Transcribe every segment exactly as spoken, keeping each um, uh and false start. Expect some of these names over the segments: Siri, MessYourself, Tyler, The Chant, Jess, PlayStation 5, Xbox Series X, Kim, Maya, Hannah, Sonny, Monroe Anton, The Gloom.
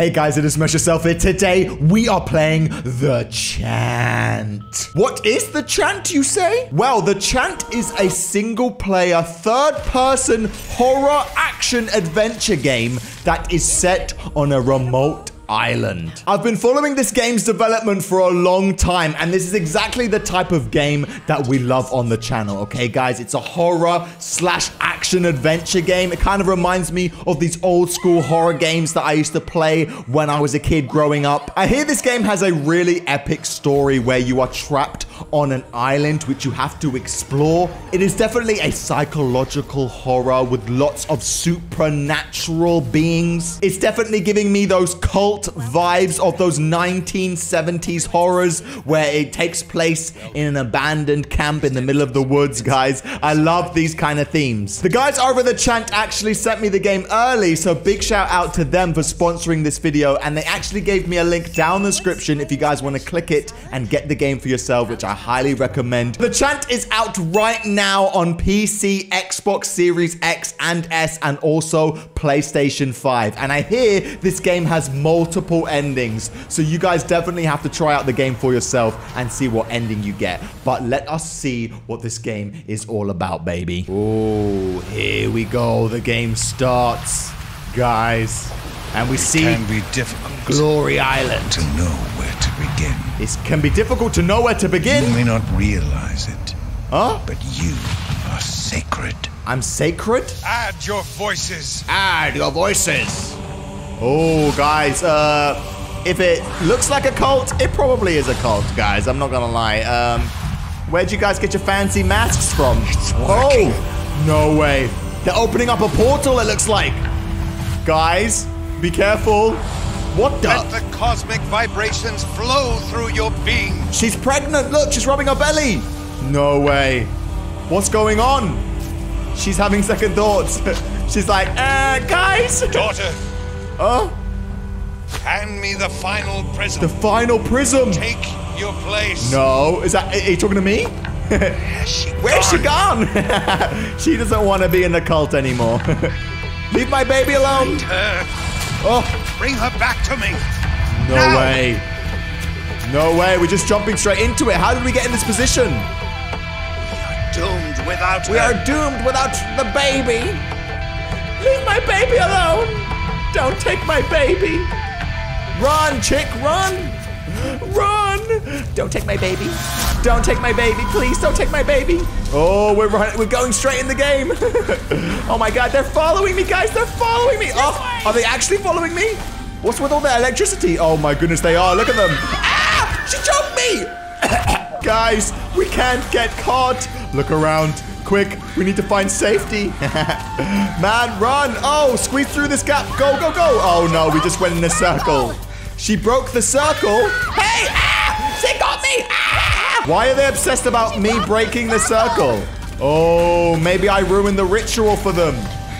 Hey guys, it is MessYourself here. Today we are playing The Chant. What is The Chant, you say? Well, The Chant is a single player, third person horror action adventure game that is set on a remote island. I've been following this game's development for a long time, and this is exactly the type of game that we love on the channel, okay guys? It's a horror slash action adventure game. It kind of reminds me of these old school horror games that I used to play when I was a kid growing up. I hear this game has a really epic story where you are trapped on an island which you have to explore. It is definitely a psychological horror with lots of supernatural beings. It's definitely giving me those cult vibes of those nineteen seventies horrors where it takes place in an abandoned camp in the middle of the woods, guys. I love these kind of themes. The guys over at The Chant actually sent me the game early, so big shout out to them for sponsoring this video, and they actually gave me a link down the description if you guys want to click it and get the game for yourself, which I highly recommend. The Chant is out right now on P C, Xbox Series X and S, and also PlayStation five, and I hear this game has multiple multiple endings, so you guys definitely have to try out the game for yourself and see what ending you get. But let us see what this game is all about, baby. Oh, here we go. The game starts, guys, and we see it can be difficult Glory Island to know where to begin. It can be difficult to know where to begin. You may not realize it, huh? But you are sacred. I'm sacred? Add your voices. Add your voices. Oh, guys, uh, if it looks like a cult, it probably is a cult, guys. I'm not gonna lie. Um, where'd you guys get your fancy masks from? It's working. Oh, no way. They're opening up a portal, it looks like. Guys, be careful. What the? Let the cosmic vibrations flow through your being. She's pregnant. Look, she's rubbing her belly. No way. What's going on? She's having second thoughts. She's like, uh, guys. Daughter. Huh? Hand me the final prism. The final prism. Take your place. No, is that? Are you talking to me? Where's she gone? Where's she gone? She doesn't want to be in the cult anymore. Leave my baby alone. Oh, bring her back to me. No now. way. No way. We're just jumping straight into it. How did we get in this position? We are doomed without. We her. are doomed without the baby. Leave my baby alone. Don't take my baby. Run, chick, run. Run. Don't take my baby. Don't take my baby, please. Don't take my baby. Oh, we're running. We're going straight in the game. Oh, my God. They're following me, guys. They're following me. Oh, are they actually following me? What's with all that electricity? Oh, my goodness. They are. Look at them. Ah, she jumped me. Guys, we can't get caught. Look around. Quick, we need to find safety. Man, run. Oh, squeeze through this gap. Go, go, go. Oh, no, we just went in a circle. She broke the circle. Hey, ah, she got me. Ah. Why are they obsessed about me breaking the circle? Oh, maybe I ruined the ritual for them.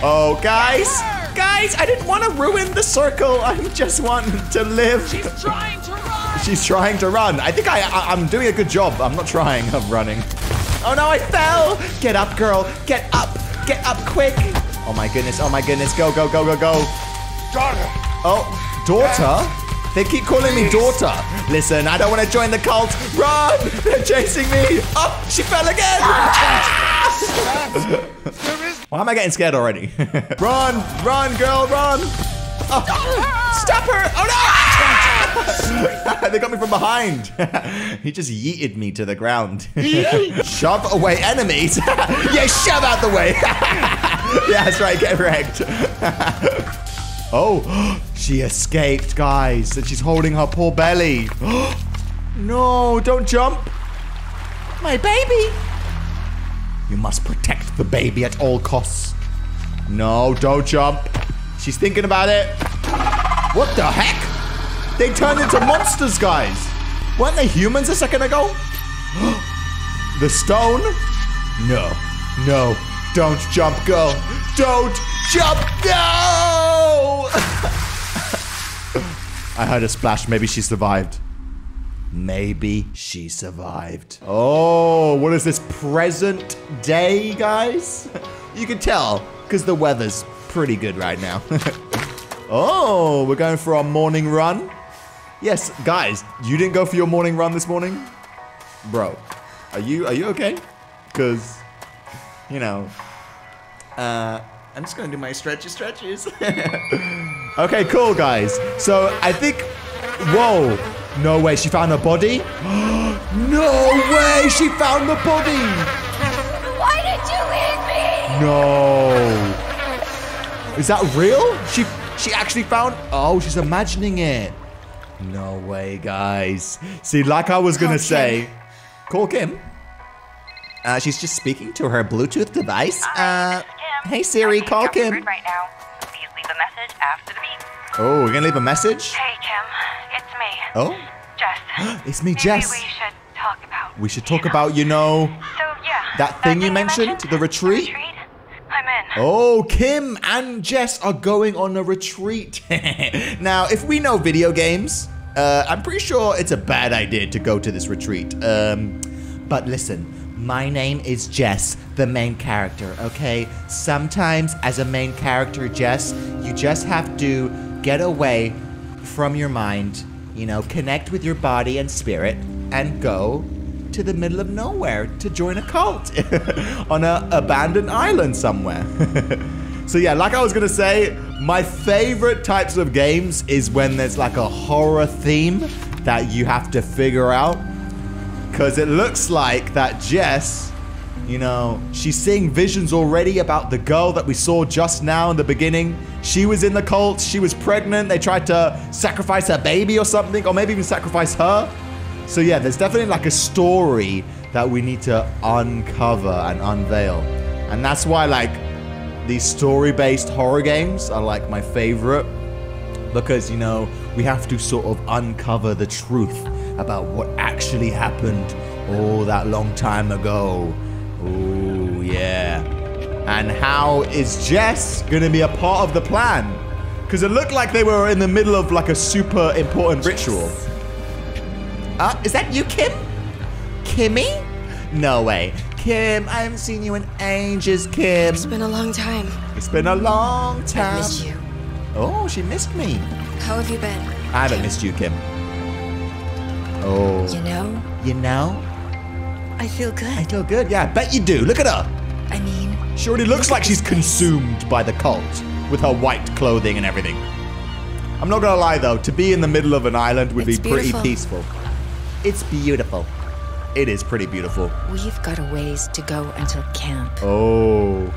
Oh, guys, guys, I didn't want to ruin the circle. I just want to live. She's trying to run. She's trying to run. I think I, I, I'm doing a good job. I'm not trying. I'm running. Oh no, I fell! Get up, girl! Get up! Get up quick! Oh my goodness, oh my goodness, go, go, go, go, go! Daughter! Oh, daughter? They keep calling me daughter. Listen, I don't want to join the cult. Run! They're chasing me! Oh, she fell again! Why am I getting scared already? Run! Run, girl, run! Oh, stop her! Oh no! They got me from behind. He just yeeted me to the ground. Shove away enemies. Yeah, shove out the way. Yeah, that's right. Get wrecked. Oh, she escaped, guys. And she's holding her poor belly. No, don't jump. My baby. You must protect the baby at all costs. No, don't jump. She's thinking about it. What the heck? They turned into monsters, guys. Weren't they humans a second ago? The stone? No, no, don't jump, girl. Don't jump, no! I heard a splash, maybe she survived. Maybe she survived. Oh, what is this, present day, guys? You can tell, because the weather's pretty good right now. Oh, we're going for our morning run. Yes, guys, you didn't go for your morning run this morning? Bro, are you are you okay? Because, you know, uh, I'm just going to do my stretchy stretches. Okay, cool, guys. So I think, whoa, no way, she found her body? No way, she found the body. Why did you leave me? No. Is that real? She, she actually found, oh, she's imagining it. No way, guys. See, like I was going to say, call Kim. Uh, she's just speaking to her Bluetooth device. Uh, hey Siri, call Kim. Right now. Please leave a message after the beep. Oh, we're gonna leave a message? Hey Kim, it's me. Oh? Jess. It's me, Jess. Maybe we should talk about. We should talk about, you know. So yeah. That thing you mentioned, the retreat. Retreat? I'm in. Oh, Kim and Jess are going on a retreat. Now, if we know video games, uh, I'm pretty sure it's a bad idea to go to this retreat. Um, but listen. My name is Jess, the main character, okay? Sometimes, as a main character, Jess, you just have to get away from your mind, you know, connect with your body and spirit, and go to the middle of nowhere to join a cult on an abandoned island somewhere. So yeah, like I was gonna say, my favorite types of games is when there's like a horror theme that you have to figure out. Because it looks like that Jess, you know, she's seeing visions already about the girl that we saw just now in the beginning. She was in the cult, she was pregnant, they tried to sacrifice her baby or something, or maybe even sacrifice her. So yeah, there's definitely like a story that we need to uncover and unveil. And that's why like these story-based horror games are like my favorite. Because, you know, we have to sort of uncover the truth about what actually happened all that long time ago. Ooh, yeah. And how is Jess gonna be a part of the plan? Because it looked like they were in the middle of like a super important ritual. Uh, is that you, Kim? Kimmy? No way. Kim, I haven't seen you in ages, Kim. It's been a long time. It's been a long time. I missed you. Oh, she missed me. How have you been? I haven't Kim. missed you, Kim. Oh. You know? You know? I feel good. I feel good, yeah. I bet you do. Look at her. I mean... She already looks like she's consumed by the cult with her white clothing and everything. I'm not going to lie, though. To be in the middle of an island would be pretty peaceful. It's beautiful. It is pretty beautiful. We've got a ways to go until camp. Oh.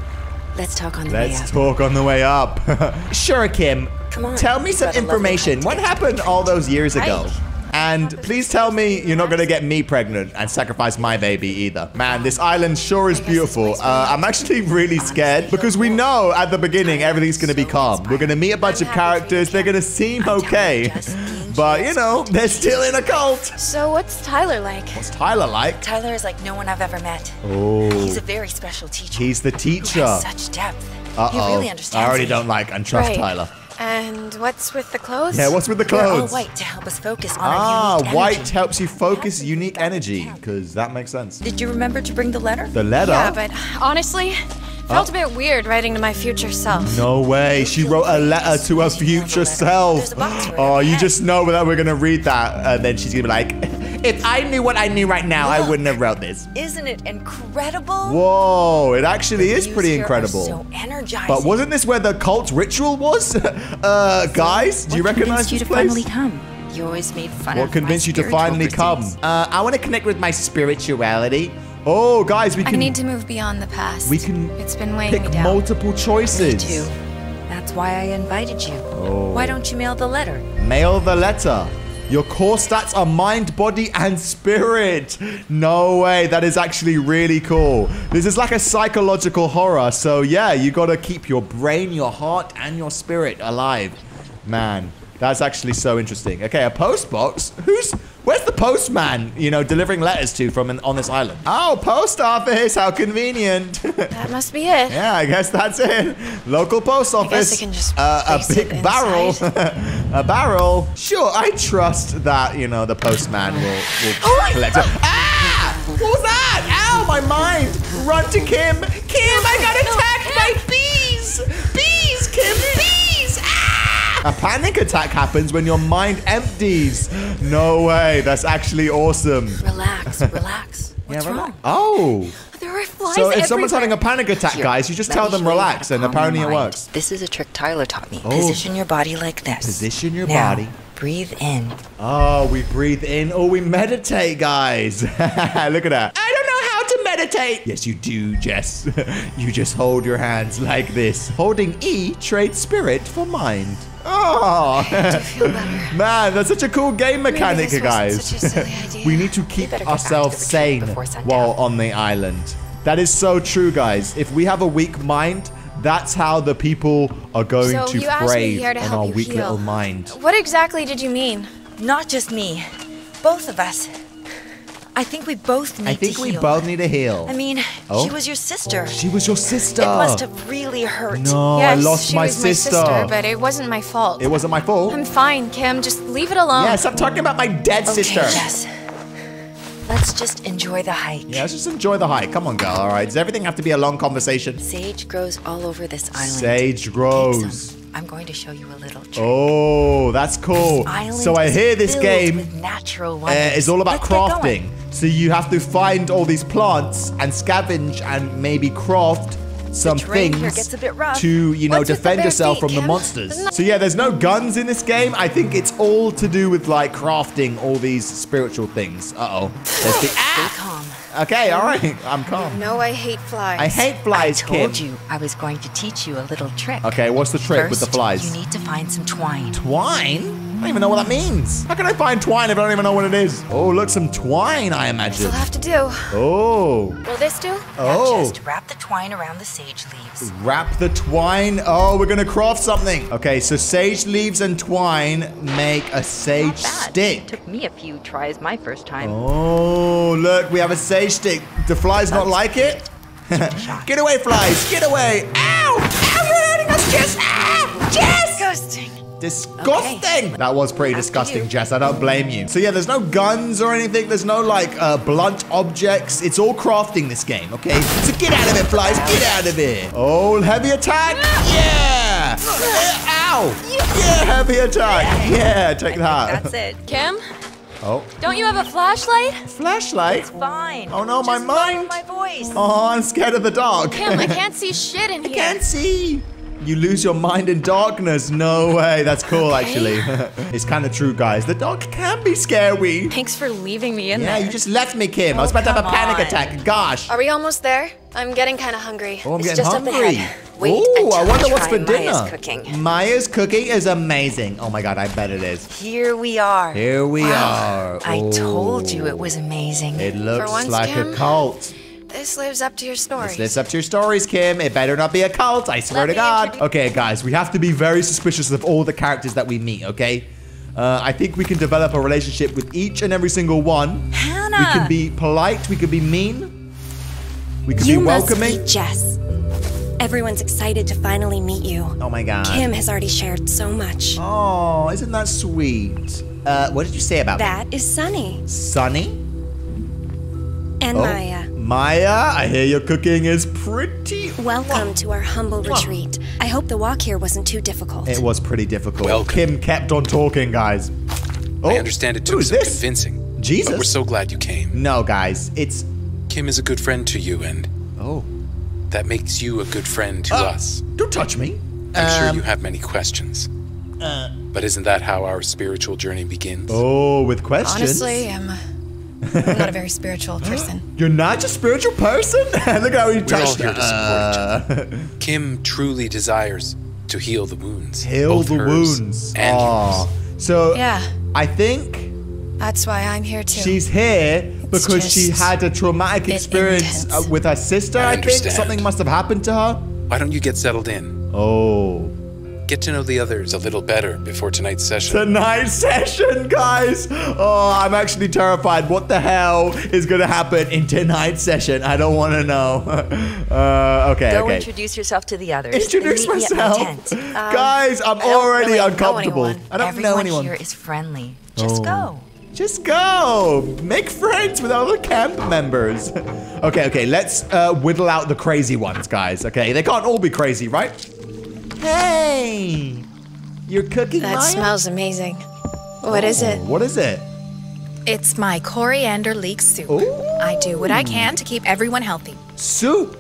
Let's talk on the way up. Let's talk on the way up. Sure, Kim. Come on. Tell me some information. What happened all those years ago? And please tell me you're not going to get me pregnant and sacrifice my baby either. Man, this island sure is beautiful. Uh, I'm actually really scared because we know at the beginning everything's going to be calm. We're going to meet a bunch of characters. They're going to seem okay. But, you know, they're still in a cult. So what's Tyler like? What's Tyler like? Tyler is like no one I've ever met. Oh. He's a very special teacher. He's the teacher. He has such depth. Uh-oh. He really understands I already me. don't like and trust right. Tyler. And what's with the clothes? Yeah, what's with the clothes? They're all white to help us focus on ah, our unique white energy. Helps you focus helps unique energy, because that makes sense. Did you remember to bring the letter? The letter? Yeah, but honestly, felt oh. a bit weird writing to my future self. No way, she wrote a letter to her future self. Oh, you just know that we're gonna read that, and then she's gonna be like, if I knew what I knew right now, Look, I wouldn't have wrote this. Isn't it incredible? Whoa, it actually is pretty incredible. So energizing. But wasn't this where the cult ritual was? uh, so guys, do you recognize this place? What convinced you to finally come? You always made fun of my spiritual pursuits. What convinced you to finally come? Uh, I want to connect with my spirituality. Oh, guys, we can- I need to move beyond the past. We can it's been weighing pick me down. multiple choices. Me too. That's why I invited you. Oh. Why don't you mail the letter? Mail the letter. Your core stats are mind, body, and spirit. No way, that is actually really cool. This is like a psychological horror, so yeah, you gotta keep your brain, your heart, and your spirit alive. Man, that's actually so interesting. Okay, a post box? Who's, where's the postman, you know, delivering letters to from an, on this island? Oh, post office, how convenient. That must be it. Yeah, I guess that's it. Local post office. I guess I can just uh, a big barrel. A barrel. Sure, I trust that, you know, the postman will, will collect it. Ah! What was that? Ow, my mind. Run to Kim. Kim, I got attacked by bees. Bees, Kim, bees. Ah! A panic attack happens when your mind empties. No way. That's actually awesome. Relax, relax. What's yeah, rela wrong? Oh. There are flies everywhere. So if someone's having a panic attack, Here, guys, you just tell them relax, and apparently it works. This is a trick Tyler taught me. Oh. Position your body like this. Position your now. body. Breathe in. Oh, we breathe in. Oh, we meditate, guys. Look at that. I don't know how to meditate. Yes, you do, Jess. You just hold your hands like this. Holding E trades spirit for mind. Oh, I do feel better. Man, that's such a cool game mechanic, guys. Such a silly idea. We need to keep ourselves sane while on the island. That is so true, guys. If we have a weak mind, that's how the people are going so to prey to on our weak heal. little mind. What exactly did you mean? Not just me, both of us. I think we both need to heal. I think we heal. both need to heal. I mean, oh? she was your sister. She was your sister. It must have really hurt. No, yes, I lost she my, was sister. my sister. But it wasn't my fault. It wasn't my fault. I'm fine, Kim. Just leave it alone. Yeah, stop talking about my dead okay, sister. Yes. Let's just enjoy the hike. Yeah, let's just enjoy the hike. Come on, girl. All right. Does everything have to be a long conversation? Sage grows all over this island. Sage grows. I'm going to show you a little trick. Oh, that's cool. So I hear this game uh, is all about crafting. So you have to find all these plants and scavenge and maybe craft some things to, you know, defend yourself from the monsters. So yeah, there's no guns in this game. I think it's all to do with like crafting all these spiritual things. Uh-oh. There's the ah! Okay, all right. I'm calm. No, I hate flies. I hate flies, kid. I told you I was going to teach you a little trick. Okay, what's the trick with the flies? You need to find some twine. Twine? I don't even know what that means. How can I find twine if I don't even know what it is? Oh, look, some twine, I imagine. This'll have to do. Oh. Will this do? Oh. Now just wrap the twine around the sage leaves. Wrap the twine? Oh, we're going to craft something. Okay, so sage leaves and twine make a sage stick. It took me a few tries my first time. Oh, look, we have a sage stick. The flies not like it? Get away, flies! Get away! Ow! Ow! You're hurting us, Jess! Ah! Jess! Disgusting! Disgusting! Okay. That was pretty After disgusting, you. Jess. I don't blame you. So yeah, there's no guns or anything. There's no like uh, blunt objects. It's all crafting this game, okay? So get out of it, flies! Get out of it! Oh, heavy attack! Yeah! Ow! Yeah, heavy attack! Yeah, take that. That's it, Kim. Oh. Don't you have a flashlight? Flashlight? It's fine. Oh no, Just my mind. my voice. Oh, I'm scared of the dark. Kim, I can't see shit in here. I can't see. You lose your mind in darkness. No way. That's cool, okay. actually. It's kind of true, guys. The dark can be scary. Thanks for leaving me in yeah, there. Yeah, you just left me, Kim. Oh, I was about to have a panic on. attack. Gosh. Are we almost there? I'm getting kind of hungry. Oh, I'm it's getting just hungry. Oh, I wonder I what's for dinner. Maya's cooking. Maya's cooking is amazing. Oh my God, I bet it is. Here we are. Here we wow. are. I oh. told you it was amazing. It looks once, like Kim, a cult. This lives up to your stories. This lives up to your stories, Kim. It better not be a cult, I swear Let to God. Okay, guys, we have to be very suspicious of all the characters that we meet, okay? Uh, I think we can develop a relationship with each and every single one. Hannah! We can be polite, we can be mean. We can you be welcoming. You must be Jess. Everyone's excited to finally meet you. Oh my God. Kim has already shared so much. Oh, isn't that sweet? Uh, what did you say about that? That is Sonny. Sonny? And oh. Maya. Maya, I hear your cooking is pretty. Welcome wow. to our humble wow. retreat. I hope the walk here wasn't too difficult. It was pretty difficult. Welcome. Kim kept on talking, guys. Oh, I understand it took some this? convincing. Jesus. But we're so glad you came. No, guys, it's... Kim is a good friend to you, and... Oh. That makes you a good friend to uh, us. Don't touch me. I'm um, sure you have many questions. Uh, but isn't that how our spiritual journey begins? Oh, with questions? Honestly, I'm... I'm not a very spiritual person. You're not a spiritual person? Look how he touched We're all here to support each other. Kim truly desires to heal the wounds. Heal the wounds. And yours. So, yeah. I think... That's why I'm here, too. She's here it's because she had a traumatic a experience intense. with her sister, I, I think. Something must have happened to her. Why don't you get settled in? Oh... Get to know the others a little better before tonight's session. Tonight's session, guys! Oh, I'm actually terrified. What the hell is going to happen in tonight's session? I don't want to know. Uh, okay, Go okay. introduce yourself to the others. Introduce myself. Um, guys, I'm I already really uncomfortable. Know I don't Everyone know anyone. Everyone here is friendly. Just oh. go. Just go. Make friends with other camp members. okay, okay, let's uh, whittle out the crazy ones, guys. Okay, they can't all be crazy, right? Hey! You're cooking, That Maya? smells amazing. What oh, is it? What is it? It's my coriander leek soup. Ooh. I do what I can to keep everyone healthy. Soup?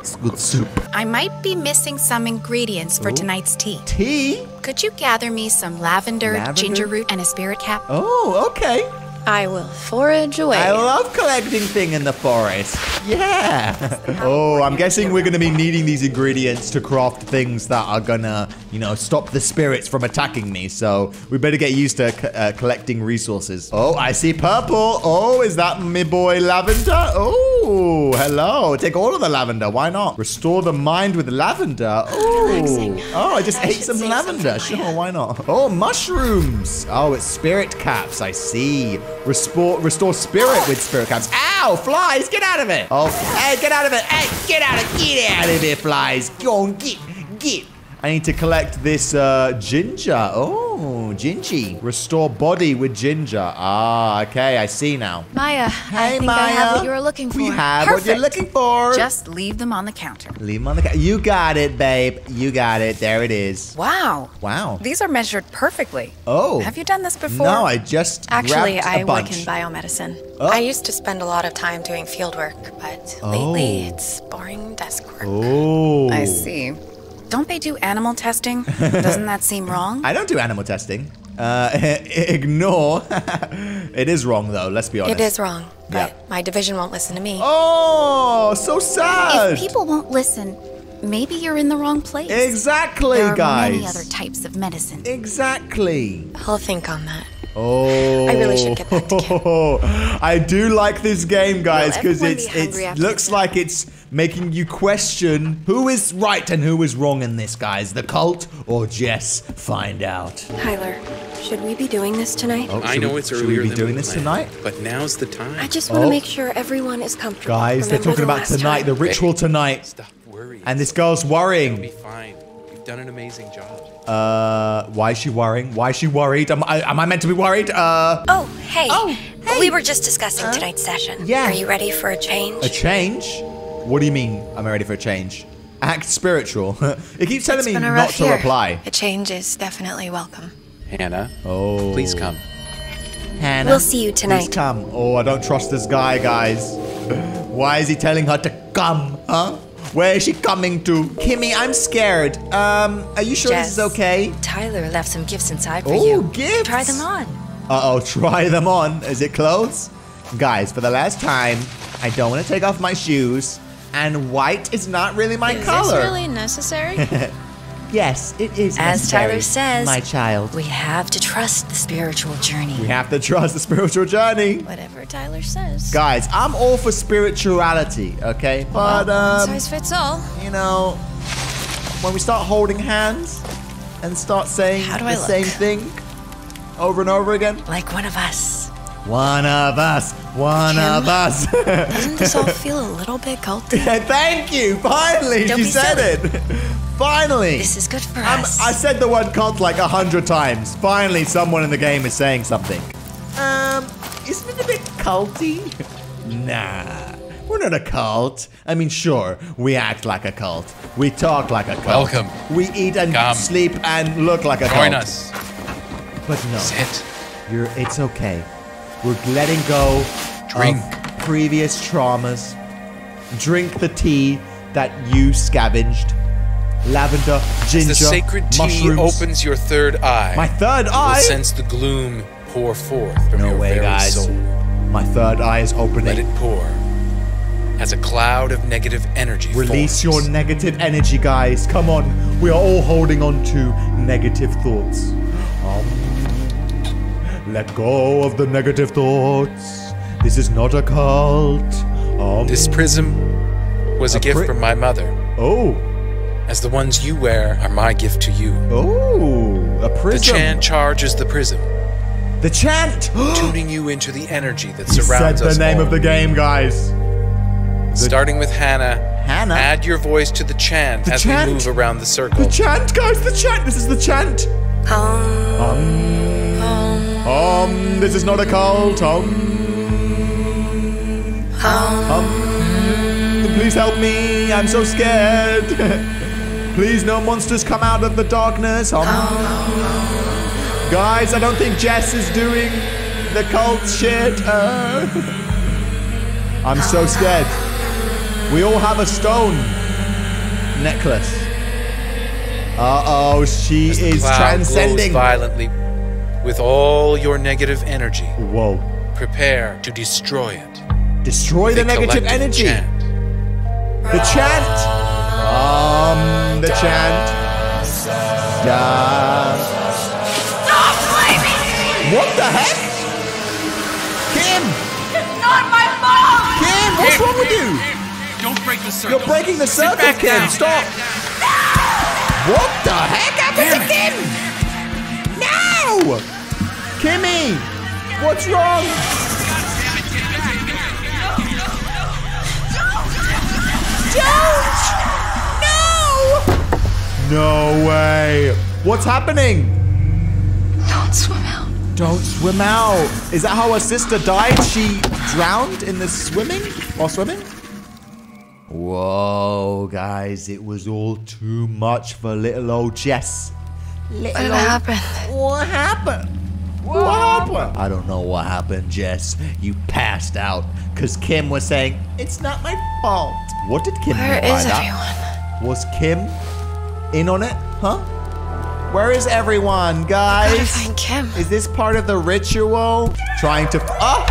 It's good soup. I might be missing some ingredients for Ooh. tonight's tea. Tea? Could you gather me some lavender, lavender, ginger root, and a spirit cap? Oh, okay. I will forage away. I love collecting things in the forest. Yeah. Oh, I'm guessing we're going to be needing these ingredients to craft things that are going to, you know, stop the spirits from attacking me. So we better get used to c uh, collecting resources. Oh, I see purple. Oh, is that my boy lavender? Oh, hello. Take all of the lavender. Why not? Restore the mind with lavender. Oh, oh I just I ate some lavender. Sure, why not? Oh, mushrooms. Oh, it's spirit caps. I see. Restore, restore spirit with spirit caps. Ow, flies, get out of it. Oh, hey, get out of it. Hey, get out of it. Get out of here, flies. Go on, get, get. I need to collect this uh, ginger. Oh, gingy. Restore body with ginger. Ah, okay, I see now. Maya, hey, I think Maya. I have what you were looking for. We have Perfect. what you're looking for. Just leave them on the counter. Leave them on the counter. You got it, babe. You got it. There it is. Wow. Wow. These are measured perfectly. Oh. Have you done this before? No, I just Actually, grabbed I a bunch. Actually, I work in biomedicine. Oh. I used to spend a lot of time doing field work, but oh. lately it's boring desk work. Oh. I see. Don't they do animal testing? Doesn't that seem wrong? I don't do animal testing. Uh, ignore. It is wrong, though. Let's be honest. It is wrong, but yeah. my division won't listen to me. Oh, so sad. If people won't listen, maybe you're in the wrong place. Exactly, there are guys. Many other types of medicine. Exactly. I'll think on that. Oh, I really should get back to Kim. I do like this game, guys, because it's it looks like it's making you question who is right and who is wrong in this, guys. The cult or Jess? Find out. Tyler, should we be doing this tonight? Oh, I know we, it's earlier than we planned. Should we be doing this tonight? But now's the time. I just want to oh. make sure everyone is comfortable. Guys, Remember they're talking the about tonight, time. the ritual tonight. Stop worrying. And this girl's worrying. It'll be fine. You've done an amazing job. Uh, why is she worrying? Why is she worried? Am I, am I meant to be worried? Uh. Oh, hey. Oh, hey. We were just discussing uh, tonight's session. Yeah. Are you ready for a change? A change? What do you mean, am I ready for a change? Act spiritual. It keeps telling me not to reply. A change is definitely welcome. Hannah. Oh. Please come. Hannah. We'll see you tonight. Please come. Oh, I don't trust this guy, guys. Why is he telling her to come, huh? Where is she coming to? Kimmy, I'm scared. Um, are you sure Jess, this is okay? Tyler left some gifts inside for Ooh, you. Oh, gifts! Try them on. Uh-oh, try them on. Is it clothes? Guys, for the last time, I don't want to take off my shoes, and white is not really my is color. Is this really necessary? Yes, it is As necessary, Tyler says, my child. We have to trust the spiritual journey. We have to trust the spiritual journey. Whatever Tyler says. Guys, I'm all for spirituality, okay? But, well, um... size fits all. You know, when we start holding hands and start saying the look? same thing over and over again. Like one of us. One of us. One Kim, of us. Doesn't this all feel a little bit culty? Yeah, thank you. Finally, Don't she said silly. it. Finally! This is good for I'm, us. I said the word cult like a hundred times. Finally, someone in the game is saying something. Um, isn't it a bit culty? Nah, we're not a cult. I mean, sure, we act like a cult. We talk like a cult. Welcome. We eat and Come. sleep and look like a Join cult. Join us. But no. Sit. You're, it's okay. We're letting go Drink. of previous traumas. Drink the tea that you scavenged. Lavender, ginger, mushrooms. The sacred tea mushrooms. opens your third eye. My third you eye? Will sense the gloom pour forth from no your way, very guys. soul. My third eye is opening. Let it pour as a cloud of negative energy Release forms. your negative energy, guys. Come on. We are all holding on to negative thoughts. Um, let go of the negative thoughts. This is not a cult. Um, this prism was a, a gift from my mother. Oh. As the ones you wear are my gift to you. Oh, a prism. The chant charges the prism. The chant? Tuning you into the energy that he surrounds said us the name all. of the game, guys. The Starting with Hannah. Hannah? Add your voice to the chant the as chant? we move around the circle. The chant, guys, the chant. This is the chant. Um. Um. um, um this is not a cult. Um. Um. um. Please help me. I'm so scared. Please, no monsters come out of the darkness. Um, oh. Guys, I don't think Jess is doing the cult shit. Uh, I'm so scared. We all have a stone necklace. Uh-oh, she is transcending. Violently with all your negative energy. Whoa. Prepare to destroy it. Destroy the, the negative energy. Chant. The chant. Um, the chant. Da. Stop blaming me! What the heck? Kim! It's not my fault! Kim, what's Kim, wrong with Kim, you? Kim, don't break the circle. You're breaking the circle, Kim. Down. Stop. No! What the heck happened to Kim? No! Kimmy! What's wrong? Don't! No! No way! What's happening? Don't swim out. Don't swim out. Is that how her sister died? She drowned in the swimming? While swimming? Whoa, guys. It was all too much for little old Jess. Little what old... happened? What happened? What happened? I don't know what happened, Jess. You passed out because Kim was saying, it's not my fault. What did Kim do? Where is everyone? Was Kim in on it? Huh? Where is everyone, guys? I gotta find Kim. Is this part of the ritual? Trying to... Oh!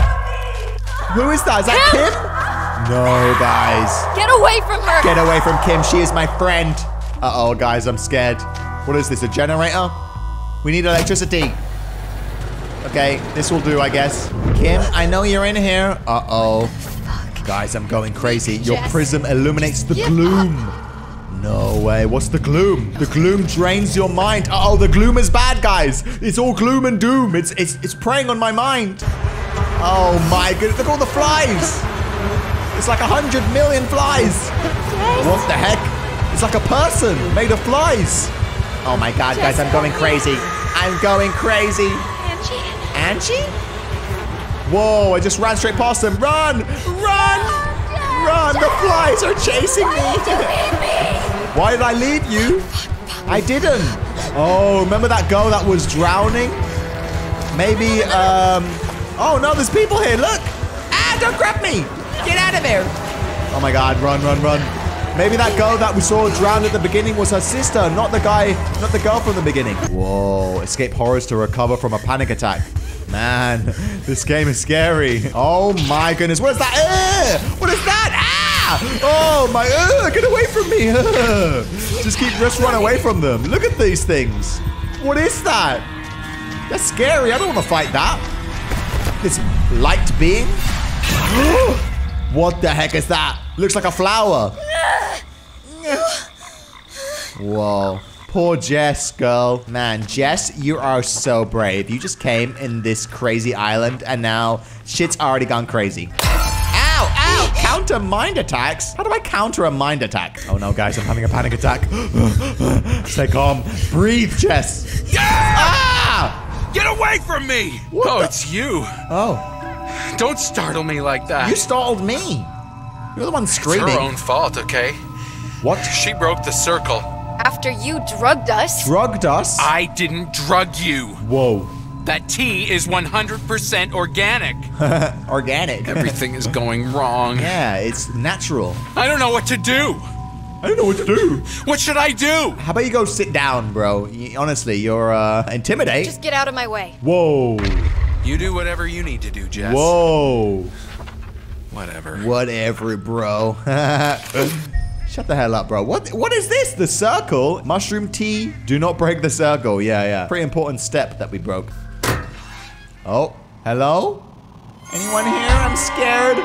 Who is that? Is that Kim? No, guys. Get away from her. Get away from Kim. She is my friend. Uh-oh, guys. I'm scared. What is this? A generator? We need electricity. Okay, this will do, I guess. Kim, I know you're in here. Uh-oh. Fuck. Guys, I'm going crazy. Your Jess, prism illuminates the gloom. Up. No way. What's the gloom? The gloom drains your mind. Uh-oh, the gloom is bad, guys. It's all gloom and doom. It's it's it's preying on my mind. Oh my goodness. Look at all the flies. It's like a hundred million flies. What the heck? It's like a person made of flies. Oh my god, Jess, guys, I'm going crazy. I'm going crazy. Angie? Whoa, I just ran straight past him. Run! Run! Oh, run! The flies are chasing me! Why did you leave me? Why did I leave you? I didn't. Oh, remember that girl that was drowning? Maybe, um... Oh, no, there's people here. Look! Ah, don't grab me! Get out of here! Oh, my God. Run, run, run. Maybe that girl that we saw drowned at the beginning was her sister, not the guy, not the girl from the beginning. Whoa, escape horrors to recover from a panic attack. Man, this game is scary. Oh my goodness, what is that? Uh, what is that? Ah! Oh my, uh, get away from me. Uh, just keep, just run away from them. Look at these things. What is that? That's scary, I don't want to fight that. This light being. What the heck is that? Looks like a flower. Whoa. Poor Jess, girl. Man, Jess, you are so brave. You just came in this crazy island and now shit's already gone crazy. Ow, ow, counter mind attacks? How do I counter a mind attack? Oh no, guys, I'm having a panic attack. Stay calm. Breathe, Jess. Yeah! Ah! Get away from me. What oh, the? It's you. Oh. Don't startle me like that. You startled me. You're the one screaming. It's her own fault, okay? What? She broke the circle. After you drugged us. Drugged us? I didn't drug you. Whoa. That tea is one hundred percent organic. Organic. Everything is going wrong. Yeah, it's natural. I don't know what to do. I don't know what to do. What should I do? How about you go sit down, bro? You, honestly, you're uh, intimidating. Just get out of my way. Whoa. You do whatever you need to do, Jess. Whoa. Whatever. Whatever, bro. Shut the hell up, bro. What? What is this? The circle? Mushroom tea. Do not break the circle. Yeah, yeah. Pretty important step that we broke. Oh, hello? Anyone here? I'm scared.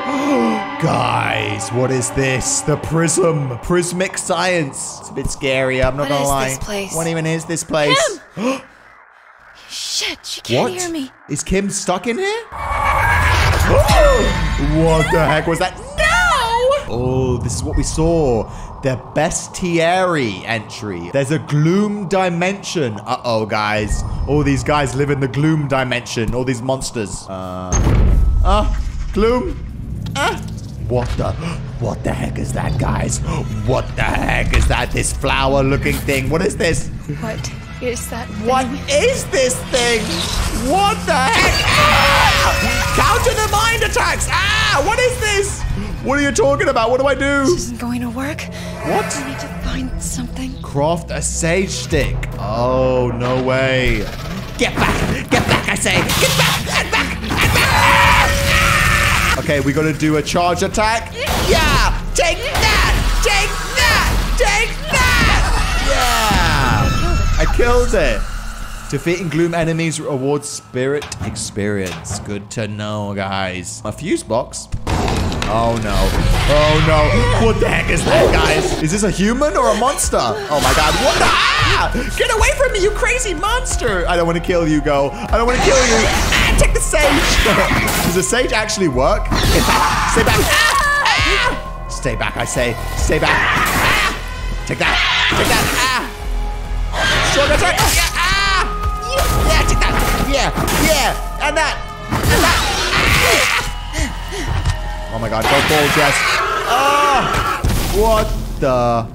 Guys, what is this? The prism. Prismic science. It's a bit scary. I'm not going to lie. What is this place? What even is this place? Shit, she can't what? hear me. Is Kim stuck in here? Oh, what the heck was that? No! Oh, this is what we saw. The bestiary entry. There's a gloom dimension. Uh-oh, guys. All these guys live in the gloom dimension. All these monsters. Uh, uh gloom. Ah, What the, what the heck is that, guys? What the heck is that? This flower looking thing. What is this? What is that thing? What is this thing? What the heck? Ah! Counter the mind attacks. Ah, what is this? What are you talking about? What do I do? This isn't going to work. What? I need to find something. Craft a sage stick. Oh, no way. Get back. Get back, I say. Get back. Get back. Okay, we gotta do a charge attack. Yeah! Take that! Take that! Take that! Yeah! I killed it. Defeating Gloom enemies rewards spirit experience. Good to know, guys. A fuse box. Oh no. Oh no. What the heck is that, guys? Is this a human or a monster? Oh my god. What the? Ah! Get away from me, you crazy monster! I don't want to kill you, go. I don't want to kill you. Ah, take the sage. Does the sage actually work? Get back. Stay back. Ah! Ah! Stay back, I say. Stay back. Ah! Take that. Take that. Ah! Short attack. Oh, yeah. Ah! Yeah, take that. Yeah. Yeah. And that. And that. Ah! Oh my god, go ball, Jess. Ah! What the?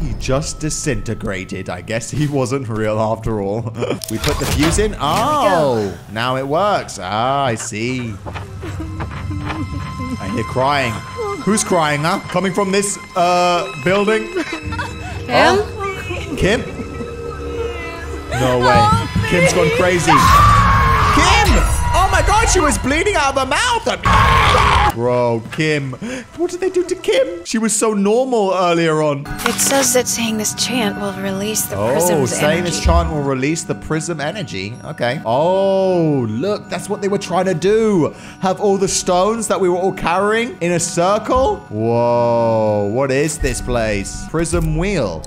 He just disintegrated. I guess he wasn't real after all. We put the fuse in. Oh, now it works. Ah, I see. I hear crying. Who's crying, huh? Coming from this uh, building? Kim? Oh. Kim? No way. Oh, Kim's gone crazy. Kim! Oh my god, she was bleeding out of her mouth! Bro, Kim. What did they do to Kim? She was so normal earlier on. It says that saying this chant will release the oh, prism's energy. Oh, saying this chant will release the prism energy. Okay. Oh, look, that's what they were trying to do. Have all the stones that we were all carrying in a circle? Whoa, what is this place? Prism wheel.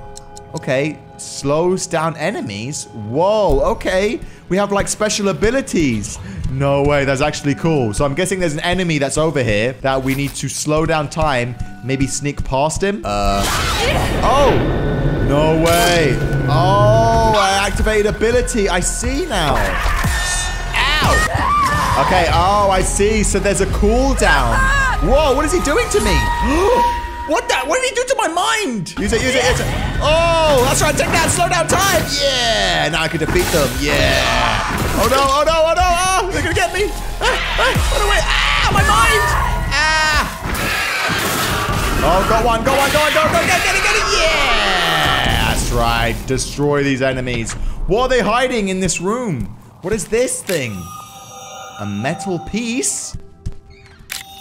Okay, slows down enemies. Whoa, okay. We have like special abilities. No way, that's actually cool. So I'm guessing there's an enemy that's over here that we need to slow down time, maybe sneak past him. Uh, oh, no way. Oh, I activated ability. I see now. Ow. Okay, oh, I see. So there's a cooldown. Whoa, what is he doing to me? What that? What did he do to my mind? Use it, use it, use it. Oh, that's right. Take that. Slow down time. Yeah. Now I can defeat them. Yeah. Oh, no. Oh, no. Oh, no. Oh, they're going to get me. Ah, ah, run away. Ah, my mind. Ah. Oh, go on. Go on. Go on. Go on. Go on. Get it. Get it. Get it. Yeah. That's right. Destroy these enemies. What are they hiding in this room? What is this thing? A metal piece?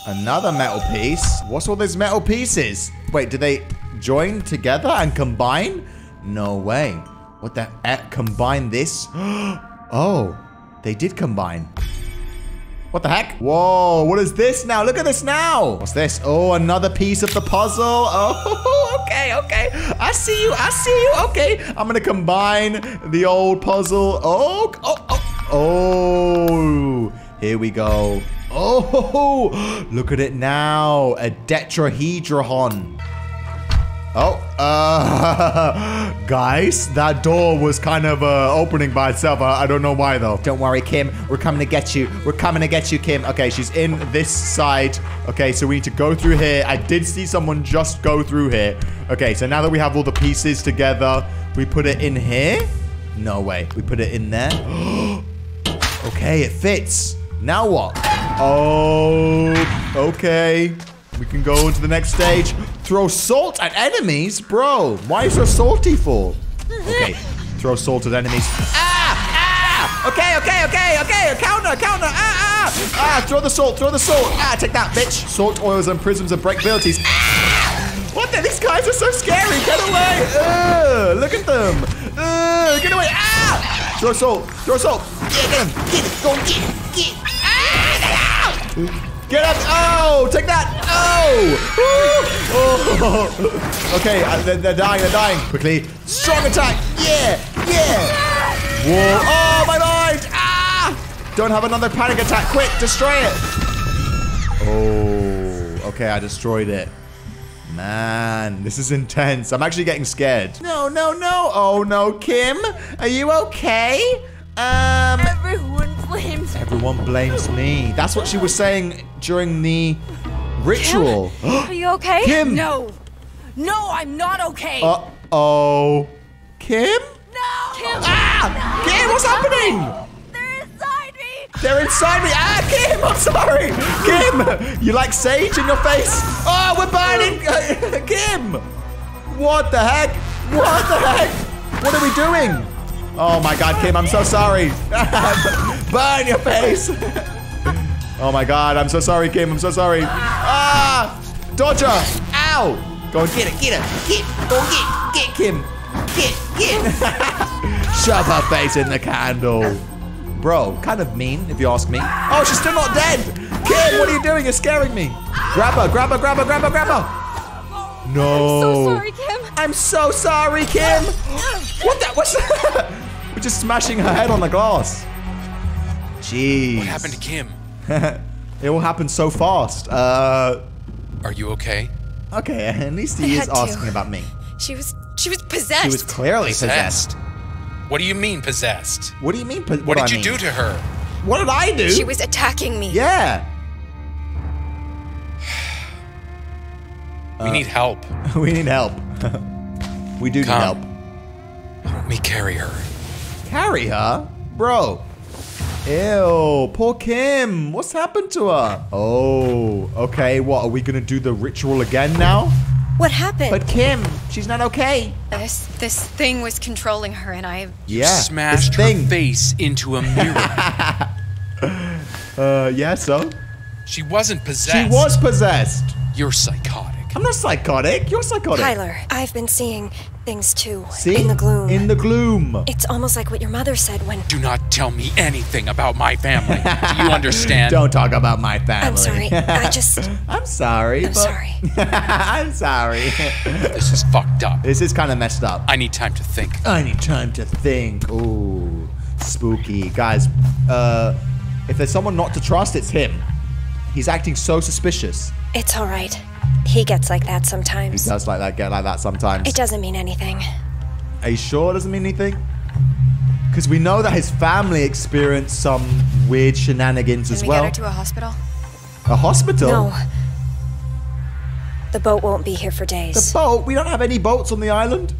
Another metal piece. What's all these metal pieces? Wait, do they join together and combine? No way. What the heck? Combine this? Oh, they did combine. What the heck? Whoa, what is this now? Look at this now. What's this? Oh, another piece of the puzzle. Oh, okay, okay. I see you, I see you. Okay, I'm gonna combine the old puzzle. Oh, oh, oh. Oh, here we go. Oh, look at it now. A tetrahedron. Oh, uh, guys, that door was kind of uh, opening by itself. I, I don't know why, though. Don't worry, Kim. We're coming to get you. We're coming to get you, Kim. Okay, she's in this side. Okay, so we need to go through here. I did see someone just go through here. Okay, so now that we have all the pieces together, we put it in here? No way. We put it in there. Okay, it fits. Now what? Oh, okay. We can go into the next stage. Throw salt at enemies? Bro, why is there salty for? Okay, throw salt at enemies. Ah, ah! Okay, okay, okay, okay. Counter, counter. Ah, ah! Ah, throw the salt, throw the salt. Ah, take that, bitch. Salt, oils, and prisms and break abilities. Ah! What the? These guys are so scary. Get away. Ugh, look at them. Ugh, get away. Ah! Throw salt, throw salt. Yeah, get him. Get it. Go get it. Get it. Get up! Oh, take that! Oh! Oh. Okay, they're, they're dying, they're dying. Quickly, strong attack! Yeah, yeah! Whoa! Oh, my mind! Ah! Don't have another panic attack! Quick, destroy it! Oh, okay, I destroyed it. Man, this is intense. I'm actually getting scared. No, no, no! Oh no, Kim, are you okay? Um. Everyone blames me. That's what she was saying during the ritual. Kim? Are you okay? Kim! No! No, I'm not okay! Uh-oh. Kim? No! Kim! Ah! No. Kim, what's happening? No. They're inside me! They're inside me! Ah, Kim, I'm sorry! Kim! You like sage in your face? Oh, we're burning! Kim! What the heck? What the heck? What are we doing? Oh my god, Kim, I'm so sorry. Burn your face! Oh my god, I'm so sorry, Kim, I'm so sorry. Ah! Dodger! Ow! Go and get it, get it, get it, go and get, get Kim! Get, get! Shove her face in the candle. Bro, kind of mean, if you ask me. Oh, she's still not dead! Kim, what are you doing? You're scaring me! Grab her, grab her, grab her, grab her, grab her! No! I'm so sorry, Kim! I'm so sorry, Kim! What the? What's that? We're just smashing her head on the glass. Jeez. What happened to Kim? It all happened so fast. Uh, Are you okay? Okay, at least he I is asking to. about me. She was she was possessed. She was clearly possessed. possessed. What do you mean possessed? What do you mean? What, what did I you mean? do to her? What did I do? She was attacking me. Yeah. we uh, need help. we need help. we do Come. need help. Help me carry her. Carry her? Bro. Ew, poor Kim. What's happened to her? Oh, okay. What, are we gonna do the ritual again now? What happened? But Kim, she's not okay. This this thing was controlling her and I yeah, smashed her face into a mirror. uh, yeah, so? She wasn't possessed. She was possessed. You're psychotic. I'm not psychotic. You're psychotic. Tyler, I've been seeing things too. See? In the gloom. In the gloom. It's almost like what your mother said when- Do not tell me anything about my family. Do you understand? Don't talk about my family. I'm sorry. I just- I'm sorry. I'm but... sorry. I'm sorry. This is fucked up. This is kind of messed up. I need time to think. I need time to think. Ooh, spooky. Guys, uh, if there's someone not to trust, it's him. He's acting so suspicious. It's all right. He gets like that sometimes. He does like that, get like that sometimes. It doesn't mean anything. Are you sure it doesn't mean anything? Because we know that his family experienced some weird shenanigans as well. Can we get her to a hospital? A hospital? No. The boat won't be here for days. The boat? We don't have any boats on the island?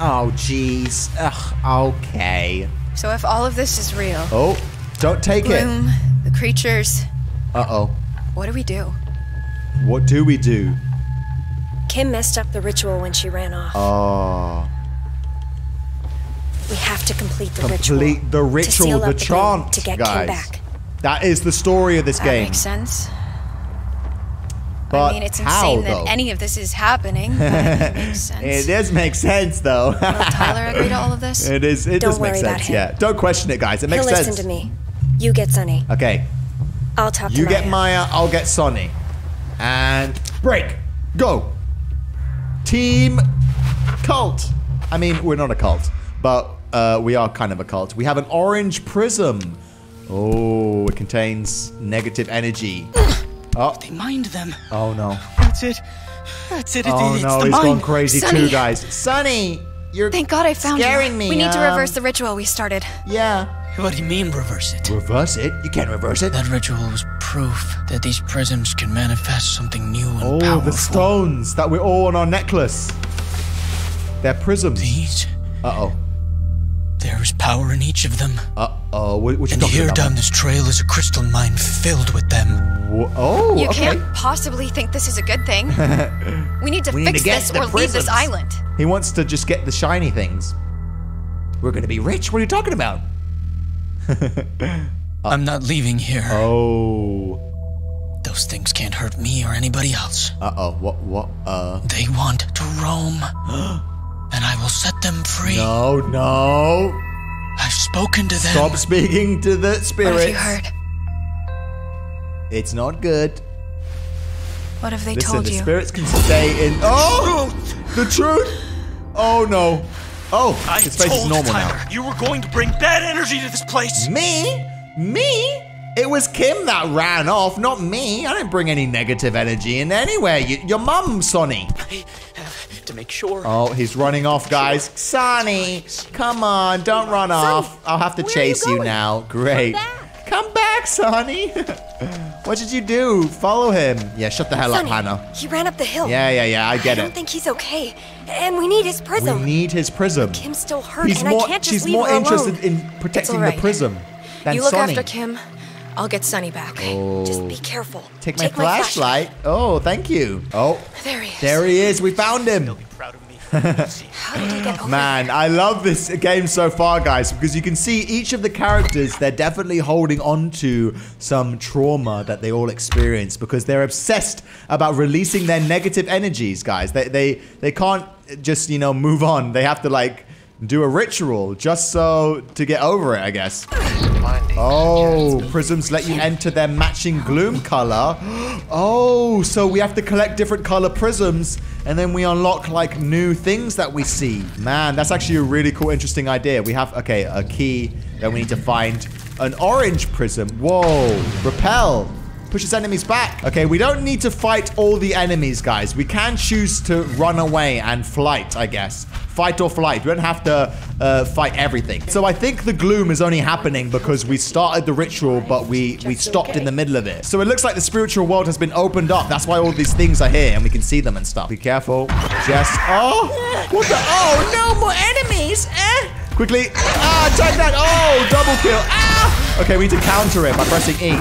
Oh, jeez. Ugh, okay. So if all of this is real... Oh, don't take it. Bloom, the creatures... Uh-oh. What do we do? What do we do? Kim messed up the ritual when she ran off. Oh. We have to complete the complete ritual. Complete the ritual, to seal the chant, to get guys. Kim back. That is the story of this that game. That makes sense. But I mean, it's how, insane though? that any of this is happening. But it makes sense. It does make sense, though. Will Tyler agree to all of this? It is. It Don't does worry make sense. About him. Yeah. Don't question it, guys. It makes He'll sense. Listen to me. You get Sonny. Okay. I'll talk. You to Maya. get Maya. I'll get Sonny. And break, go. Team cult. I mean, we're not a cult, but uh, we are kind of a cult. We have an orange prism. Oh, it contains negative energy. Oh, they mined them. Oh no. That's it. That's it. Oh it's no, the he's mine. gone crazy Sonny. too, guys. Sonny, you're thank God I found scaring you. me. We need um, to reverse the ritual we started. Yeah. What do you mean reverse it? Reverse it? You can't reverse it. That ritual was proof that these prisms can manifest something new and oh, powerful. Oh, the stones that we're all on our necklace. They're prisms. These? Uh-oh. There is power in each of them. Uh-oh. What you talking about? And here down this trail is a crystal mine filled with them. Whoa. Oh, You okay. can't possibly think this is a good thing. We need to we fix need to this or prisms. leave this island. He wants to just get the shiny things. We're going to be rich. What are you talking about? uh, I'm not leaving here. Oh. Those things can't hurt me or anybody else. Uh-oh, what, what, uh? They want to roam, and I will set them free. No, no. I've spoken to them. Stop speaking to the spirits. What have you heard? It's not good. What have they Listen, told the you? the spirits can stay in- Oh! The truth? Oh, no. Oh, his face is normal now. You were going to bring bad energy to this place. Me? Me? It was Kim that ran off, not me. I didn't bring any negative energy in anywhere. You, your mum, Sonny. I have to make sure. Oh, he's running off, guys. Sure. Sonny, come on, don't run Sonny, off. I'll have to chase you, you now. Great. Come back, Come back Sonny? What did you do? Follow him. Yeah, shut the hell Sonny, up, Hannah. He ran up the hill. Yeah, yeah, yeah, I get it. I don't it. think he's okay. And we need his prism. We need his prism. Kim's still hurt, he's and more, I can't just she's leave more her interested alone. in protecting right. the prism than you look Sonny. after Kim. I'll get Sonny back. Oh. Just be careful. Take, Take my, my flashlight. flashlight. Oh, thank you. Oh, there he is. There he is. We found him. He'll be proud of me. How did he get over Man, there? I love this game so far, guys, because you can see each of the characters, they're definitely holding on to some trauma that they all experience because they're obsessed about releasing their negative energies, guys. They, they, they can't just, you know, move on. They have to, like, do a ritual just so to get over it, I guess. Oh, prisms let you enter their matching gloom color. Oh, so we have to collect different color prisms and then we unlock like new things that we see. Man, that's actually a really cool, interesting idea. We have, okay, a key, then we need to find an orange prism. Whoa, repel. Pushes enemies back. Okay, we don't need to fight all the enemies, guys. We can choose to run away and flight, I guess. Fight or flight. We don't have to uh, fight everything. So I think the gloom is only happening because we started the ritual, but we, we stopped in the middle of it. So it looks like the spiritual world has been opened up. That's why all these things are here and we can see them and stuff. Be careful. Jess. Oh! What the? Oh, no more enemies! Eh? Quickly. Ah, attack that. Oh, double kill. Ah! Okay, we need to counter it by pressing E.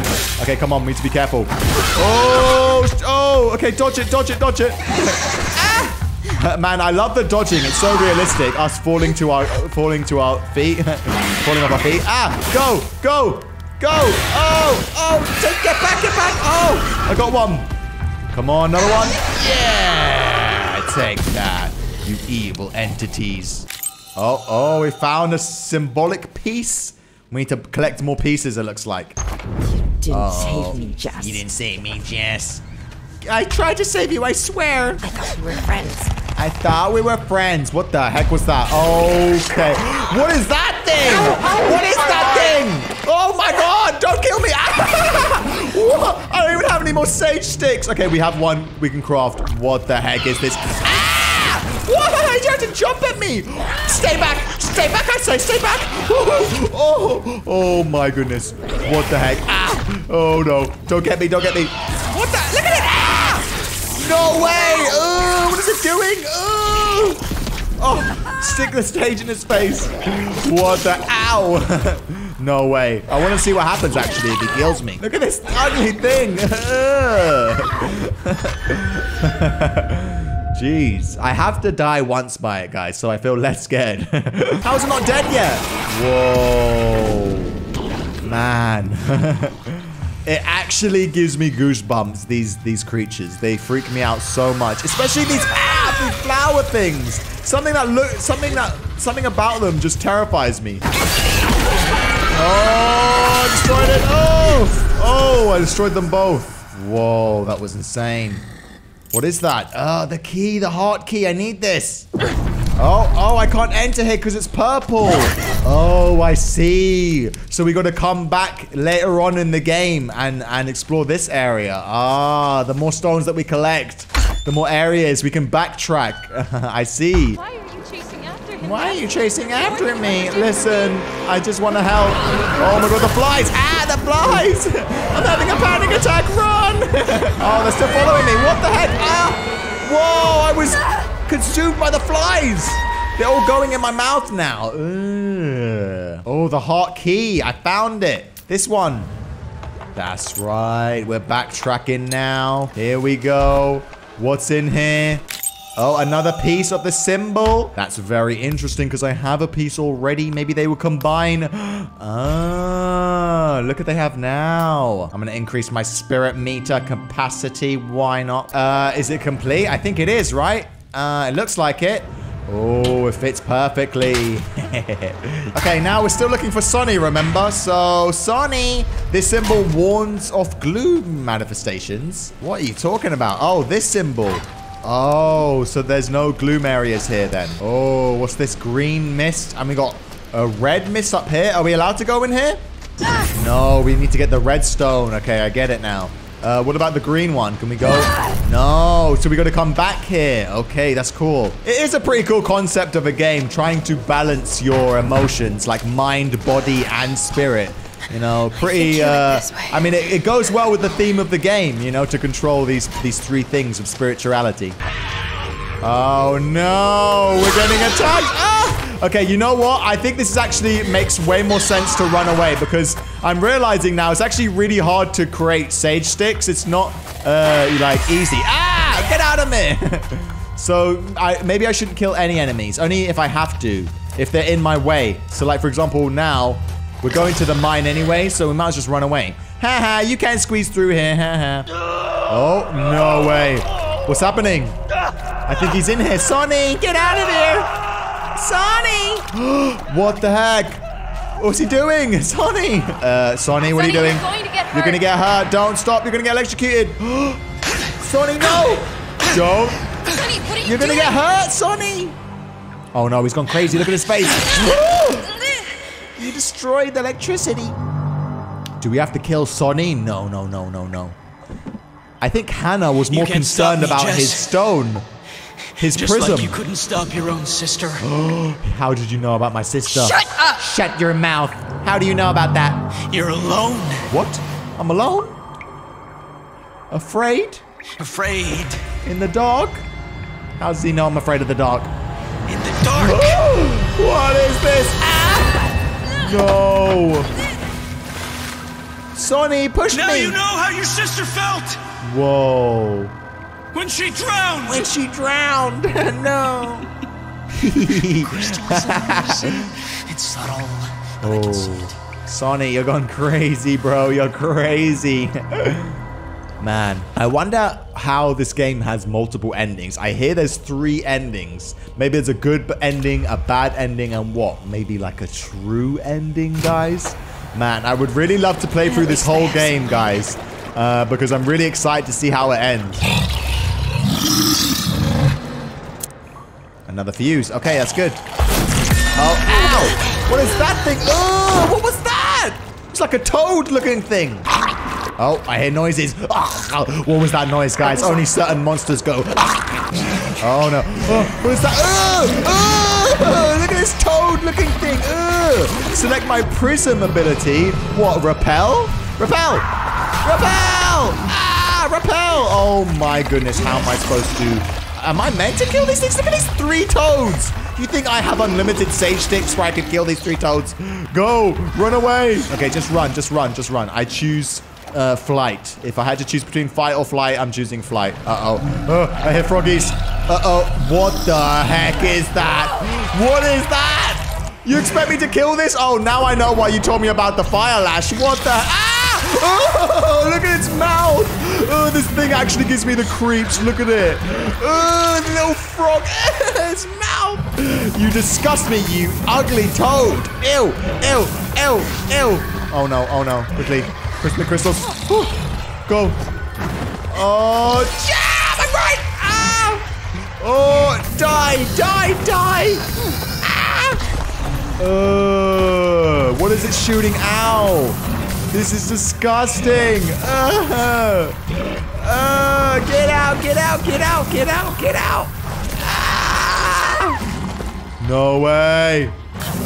Okay, come on, we need to be careful. Oh, oh, okay, dodge it, dodge it, dodge it. Ah! Man, I love the dodging. It's so realistic. Us falling to our, falling to our feet, falling off our feet. Ah, go, go, go. Oh, oh, take, get back, get back. Oh, I got one. Come on, another one. Yeah, take that, you evil entities. Oh, oh, we found a symbolic piece. We need to collect more pieces, it looks like. You didn't oh, save me, Jess. You didn't save me, Jess. I tried to save you, I swear. I thought we were friends. I thought we were friends. What the heck was that? Okay. What is that thing? What is that thing? Oh my God, don't kill me. I don't even have any more sage sticks. Okay, we have one we can craft. What the heck is this? Why did you have to jump at me? Stay back. Stay back, I say. Stay back. Oh, oh, oh my goodness. What the heck? Ah. Oh, no. Don't get me. Don't get me. What the? Look at it. Ah. No way. Oh, what is it doing? Oh. Oh, stick the stage in his face. What the? Ow. No way. I want to see what happens, actually, if he kills me. Look at this ugly thing. Jeez, I have to die once by it, guys, so I feel less scared. How is it not dead yet? Whoa. Man. It actually gives me goosebumps, these these creatures. They freak me out so much. Especially these, ah, these flower things. Something that look something that something about them just terrifies me. Oh, I destroyed it. Oh! Oh, I destroyed them both. Whoa, that was insane. What is that? Oh, the key, the heart key. I need this. Oh, oh, I can't enter here because it's purple. Oh, I see. So we got to come back later on in the game and, and explore this area. Ah, the more stones that we collect, the more areas we can backtrack. I see. Why are you chasing after him? Why are you chasing after me? Listen, I just want to help. Oh my God, the flies. Ah, the flies. I'm having a panic attack. Run. Oh, they're still following me. What the heck? Ah! Whoa, I was consumed by the flies. They're all going in my mouth now. Ugh. Oh, the heart key. I found it. This one. That's right. We're backtracking now. Here we go. What's in here? Oh, another piece of the symbol. That's very interesting because I have a piece already. Maybe they will combine. Ah, look what they have now. I'm going to increase my spirit meter capacity. Why not? Uh, is it complete? I think it is, right? Uh, it looks like it. Oh, it fits perfectly. Okay, now we're still looking for Sonny, remember? So, Sonny, this symbol warns off gloom manifestations. What are you talking about? Oh, this symbol. Oh, so there's no gloom areas here then. Oh, what's this green mist? And we got a red mist up here. Are we allowed to go in here? Ah. No, we need to get the redstone. Okay, I get it now. Uh, what about the green one? Can we go? Ah. No, so we got to come back here. Okay, that's cool. It is a pretty cool concept of a game, trying to balance your emotions like mind, body, and spirit. You know, pretty, uh, I mean, it, it goes well with the theme of the game, you know, to control these, these three things of spirituality. Oh no, we're getting attacked! Ah! Okay, you know what? I think this is actually makes way more sense to run away because I'm realizing now it's actually really hard to create sage sticks. It's not, uh, like, easy. Ah! Get out of me! So, I, maybe I shouldn't kill any enemies, only if I have to, if they're in my way. So, like, for example, now, we're going to the mine anyway, so we might as well just run away. Haha, you can't squeeze through here, haha. Oh, no way. What's happening? I think he's in here. Sonny, get out of here! Sonny! What the heck? What's he doing? Sonny! Uh, Sonny, what Sonny, are you doing? You're going to get hurt. You're gonna get hurt. Don't stop, you're gonna get electrocuted. Sonny, no! Don't. Sonny, what are you you're gonna doing? Get hurt, Sonny! Oh no, he's gone crazy. Look at his face. You destroyed the electricity. Do we have to kill Sonny? No, no, no, no, no. I think Hannah was more concerned about Jess. His stone. His Just prism. Like you couldn't stop your own sister. How did you know about my sister? Shut up! Shut your mouth. How do you know about that? You're alone. What? I'm alone? Afraid? Afraid. In the dark? How does he know I'm afraid of the dark? In the dark. Ooh, what is this? Ah! No! Sonny, push me! Now you know how your sister felt! Whoa. When she drowned! When she drowned! No! It's subtle, but I can see it. Sonny, you're going crazy, bro. You're crazy. Man, I wonder how this game has multiple endings. I hear there's three endings. Maybe there's a good ending, a bad ending, and what? Maybe like a true ending, guys? Man, I would really love to play through this whole game, guys. Uh, because I'm really excited to see how it ends. Another fuse. Okay, that's good. Oh, ow! What is that thing? Oh, what was that? It's like a toad-looking thing. Oh, I hear noises. Oh, what was that noise, guys? Only certain monsters go. Oh, no. Oh, what is that? Oh, oh, look at this toad-looking thing. Oh. Select my prism ability. What, repel? Repel! Repel! Ah, repel! Oh, my goodness. How am I supposed to... Am I meant to kill these things? Look at these three toads. You think I have unlimited sage sticks where I could kill these three toads? Go, run away. Okay, just run, just run, just run. I choose... Uh, flight. If I had to choose between fight or flight, I'm choosing flight. Uh-oh. Oh, I hear froggies. Uh-oh. What the heck is that? What is that? You expect me to kill this? Oh, now I know why you told me about the fire lash. What the... Ah! Oh, look at its mouth. Oh, this thing actually gives me the creeps. Look at it. Oh, the little frog. Its mouth. You disgust me, you ugly toad. Ew, ew, ew, ew. Oh, no. Oh, no. Quickly. Crystal crystals. Ooh. Go. Oh, yeah, I'm right. Ah. Oh, die, die, die. Ah. Uh, what is it shooting? Ow. This is disgusting. Uh, uh, get out, get out, get out, get out, get out. Ah. No way.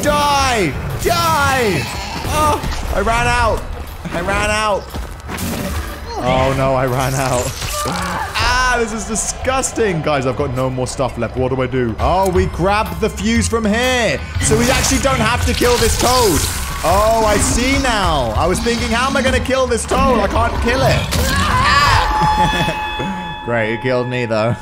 Die, die. Oh, I ran out. I ran out. Oh no, I ran out. Ah, this is disgusting. Guys, I've got no more stuff left. What do I do? Oh, we grab the fuse from here. So we actually don't have to kill this toad. Oh, I see now. I was thinking, how am I going to kill this toad? I can't kill it. Great, you killed me though.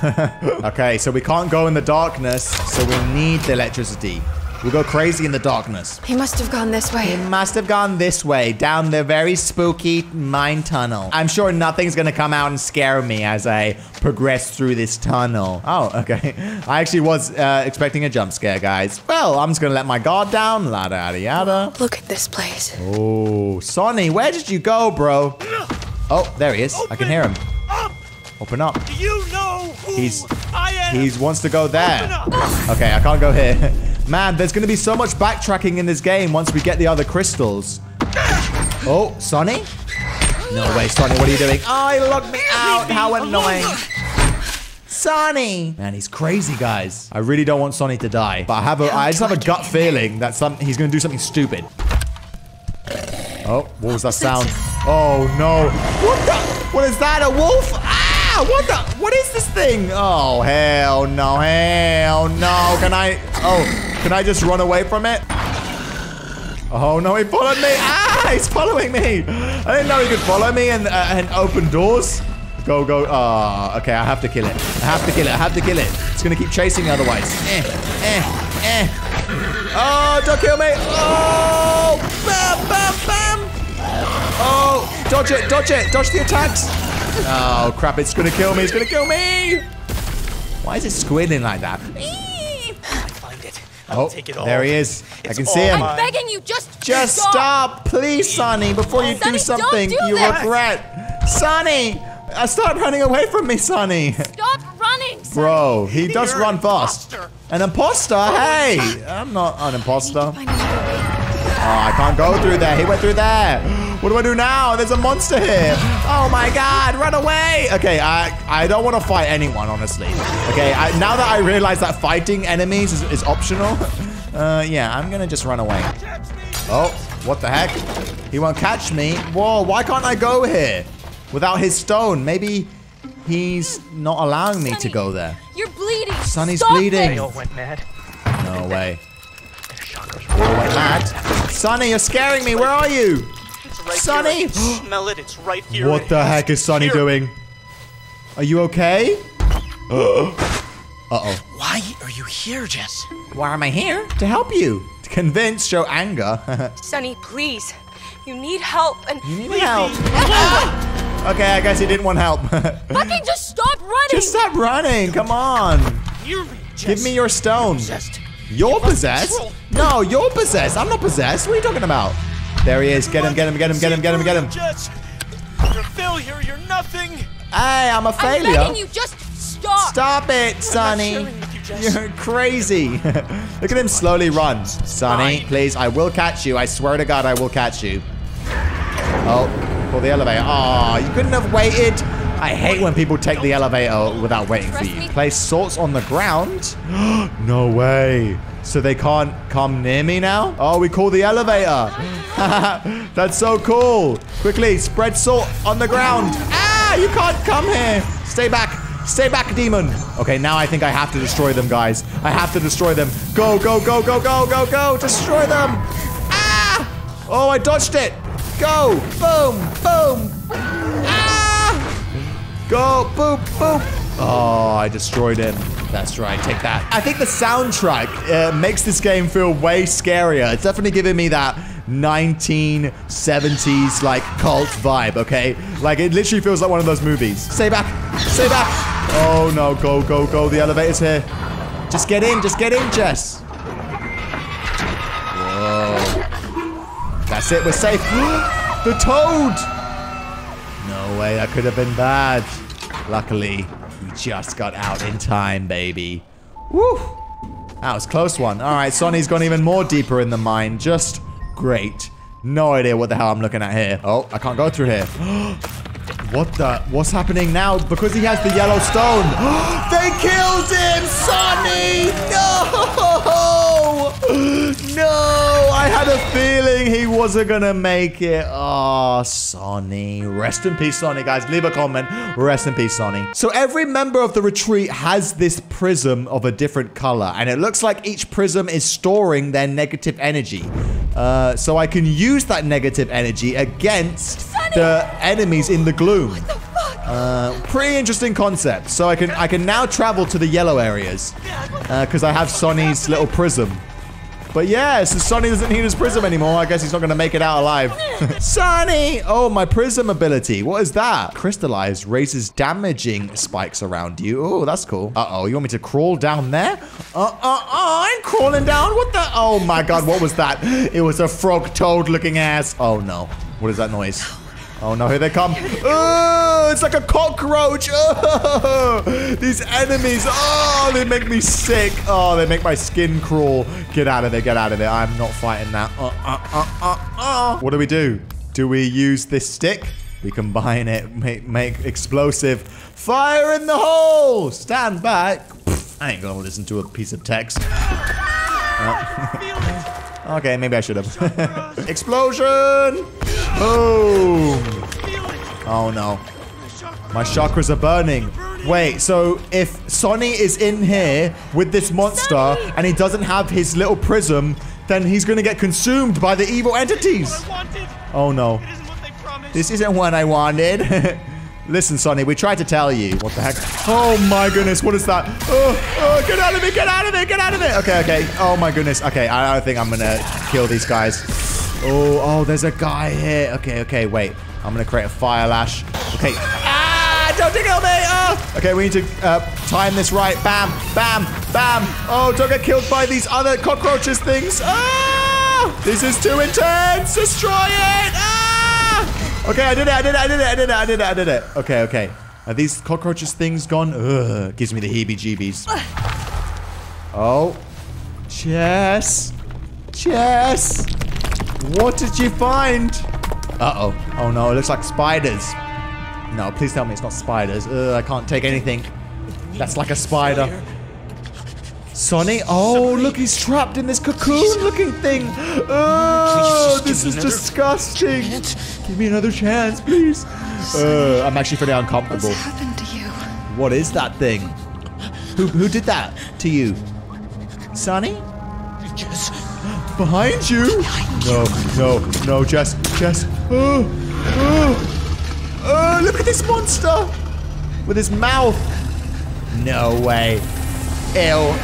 Okay, so we can't go in the darkness. So we need the electricity. We'll go crazy in the darkness. He must have gone this way. He must have gone this way, down the very spooky mine tunnel. I'm sure nothing's gonna come out and scare me as I progress through this tunnel. Oh, okay. I actually was uh, expecting a jump scare, guys. Well, I'm just gonna let my guard down, la da yada. Look at this place. Oh, Sonny, where did you go, bro? Oh, there he is. Open I can hear him. Up. Open up. Do you know who he's, I am? He wants to go there. Okay, I can't go here. Man, there's going to be so much backtracking in this game once we get the other crystals. Oh, Sonny? No way, Sonny, what are you doing? Oh, he locked me out. How annoying. Sonny! Man, he's crazy, guys. I really don't want Sonny to die. But I have a, I just have a gut feeling that some, he's going to do something stupid. Oh, what was that sound? Oh no! What the? What is that? A wolf? Ah! What the? What is this thing? Oh hell no! Hell no! Can I? Oh, can I just run away from it? Oh no! He followed me! Ah! He's following me! I didn't know he could follow me and uh, and open doors. Go go! Ah! Oh, okay, I have to kill it. I have to kill it. I have to kill it. It's gonna keep chasing me otherwise. Eh! Eh! Eh! Oh! Don't kill me! Oh! Bam! Bam! Bam! Oh! Dodge it! Dodge it! Dodge the attacks! Oh crap! It's gonna kill me! It's gonna kill me! Why is it squealing like that? I'll oh, take it all. There he is. It's I can see him. I'm begging you, just Just stop. stop. Please, Sonny, before you Sonny, do something do you this. regret. Sonny, uh, start running away from me, Sonny. Stop running, Sonny. Bro, he does You're run an fast. Imposter. An imposter? Hey, I'm not an imposter. Oh, I can't go through there. He went through there. What do I do now? There's a monster here. Oh my God, run away. Okay, I I don't want to fight anyone, honestly. Okay, I, now that I realize that fighting enemies is, is optional, uh, yeah, I'm gonna just run away. Oh, what the heck? He won't catch me. Whoa, why can't I go here without his stone? Maybe he's not allowing me Sonny, to go there. You're bleeding. Sonny's Stop bleeding. They all went mad. No way. They all went mad. Sonny, you're scaring me. Where are you? Right Sonny! Here, smell it, it's right here. What the heck is Sonny here. doing? Are you okay? Uh-oh. Why are you here, Jess? Why am I here? To help you. To convince, show anger. Sonny, please. You need help and- You need help. Okay, I guess he didn't want help. Fucking just stop running! Just stop running, come on. Me, Give me your stone. You're possessed. You're possessed? No, you're possessed. I'm not possessed. What are you talking about? There he is. Get him, get him, get him, get him, get him, get him. Jess, you're a failure. You're nothing. Hey, I'm a failure. I'm begging you, just stop. Stop it, Sonny. You, you're crazy. Look at him slowly run. Sonny, please, I will catch you. I swear to God, I will catch you. Oh, pull the elevator. Oh, you couldn't have waited. I hate when people take the elevator without waiting for you. Place salts on the ground? No way. So they can't come near me now? Oh, we call the elevator. That's so cool. Quickly, spread salt on the ground. Ah, you can't come here. Stay back. Stay back, demon. Okay, now I think I have to destroy them, guys. I have to destroy them. Go, go, go, go, go, go, go. Destroy them. Ah! Oh, I dodged it. Go. Boom, boom. Ah! Go, boop, boop. Oh, I destroyed him. That's right, take that. I think the soundtrack uh, makes this game feel way scarier. It's definitely giving me that nineteen seventies, like, cult vibe, okay? Like, it literally feels like one of those movies. Stay back, stay back. Oh no, go, go, go, the elevator's here. Just get in, just get in, Jess. Whoa. That's it, we're safe. The toad. No way, that could have been bad. Luckily, we just got out in time, baby. Woo! That was a close one. All right, Sonny's gone even more deeper in the mine. Just great. No idea what the hell I'm looking at here. Oh, I can't go through here. What the? What's happening now? Because he has the yellow stone. They killed him, Sonny! No! No! I had a feeling he wasn't gonna make it. Oh, Sonny. Rest in peace, Sonny, guys. Leave a comment. Rest in peace, Sonny. So every member of the retreat has this prism of a different color, and it looks like each prism is storing their negative energy. Uh, so I can use that negative energy against Sonny. the enemies in the gloom. What the fuck? Uh, pretty interesting concept. So I can I can now travel to the yellow areas because uh, I have Sonny's little prism. But yeah, so Sonny doesn't need his prism anymore. I guess he's not going to make it out alive. Sonny! Oh, my prism ability. What is that? Crystallize raises damaging spikes around you. Oh, that's cool. Uh-oh, you want me to crawl down there? Uh-uh-uh, I'm crawling down. What the? Oh, my God, what was that? It was a frog toad looking ass. Oh, no. What is that noise? Oh, no, here they come. Oh, it's like a cockroach. Oh, these enemies. Oh, they make me sick. Oh, they make my skin crawl. Get out of there. Get out of there. I'm not fighting that. Uh, uh, uh, uh, uh. What do we do? Do we use this stick? We combine it. Make, make explosive. Fire in the hole. Stand back. Pfft, I ain't going to listen to a piece of text. Oh. Okay, maybe I should have. Explosion. Boom. Oh no. My chakras are burning. Wait, so if Sonny is in here with this monster and he doesn't have his little prism, then he's gonna get consumed by the evil entities. Oh no. This isn't what I wanted. Listen, Sonny, we tried to tell you. What the heck? Oh my goodness, what is that? Oh, oh, get out of me, get out of me, get out of me. Okay, okay. Oh my goodness. Okay, I don't think I'm gonna kill these guys. Oh, oh, there's a guy here. Okay, okay, wait. I'm gonna create a fire lash. Okay. Ah, don't kill me. Oh. Okay, we need to uh, time this right. Bam, bam, bam. Oh, don't get killed by these other cockroaches things. Ah, this is too intense. Destroy it. Ah. Okay, I did it, I did it, I did it, I did it, I did it, I did it. Okay, okay. Are these cockroaches things gone? Ugh, gives me the heebie-jeebies. Oh. Jess. Jess. What did you find? Uh-oh. Oh, no. It looks like spiders. No, please tell me it's not spiders. Ugh, I can't take anything. That's like a spider. Sonny? Oh, look. He's trapped in this cocoon-looking thing. Oh, this is disgusting. Give me another chance, please. Uh, I'm actually pretty uncomfortable. What's happened to you? What is that thing? Who, who did that to you? Sonny? Yes. Behind you? Behind no, you. no, no, Jess, Jess. Oh, oh, oh, look at this monster with his mouth. No way. Ew.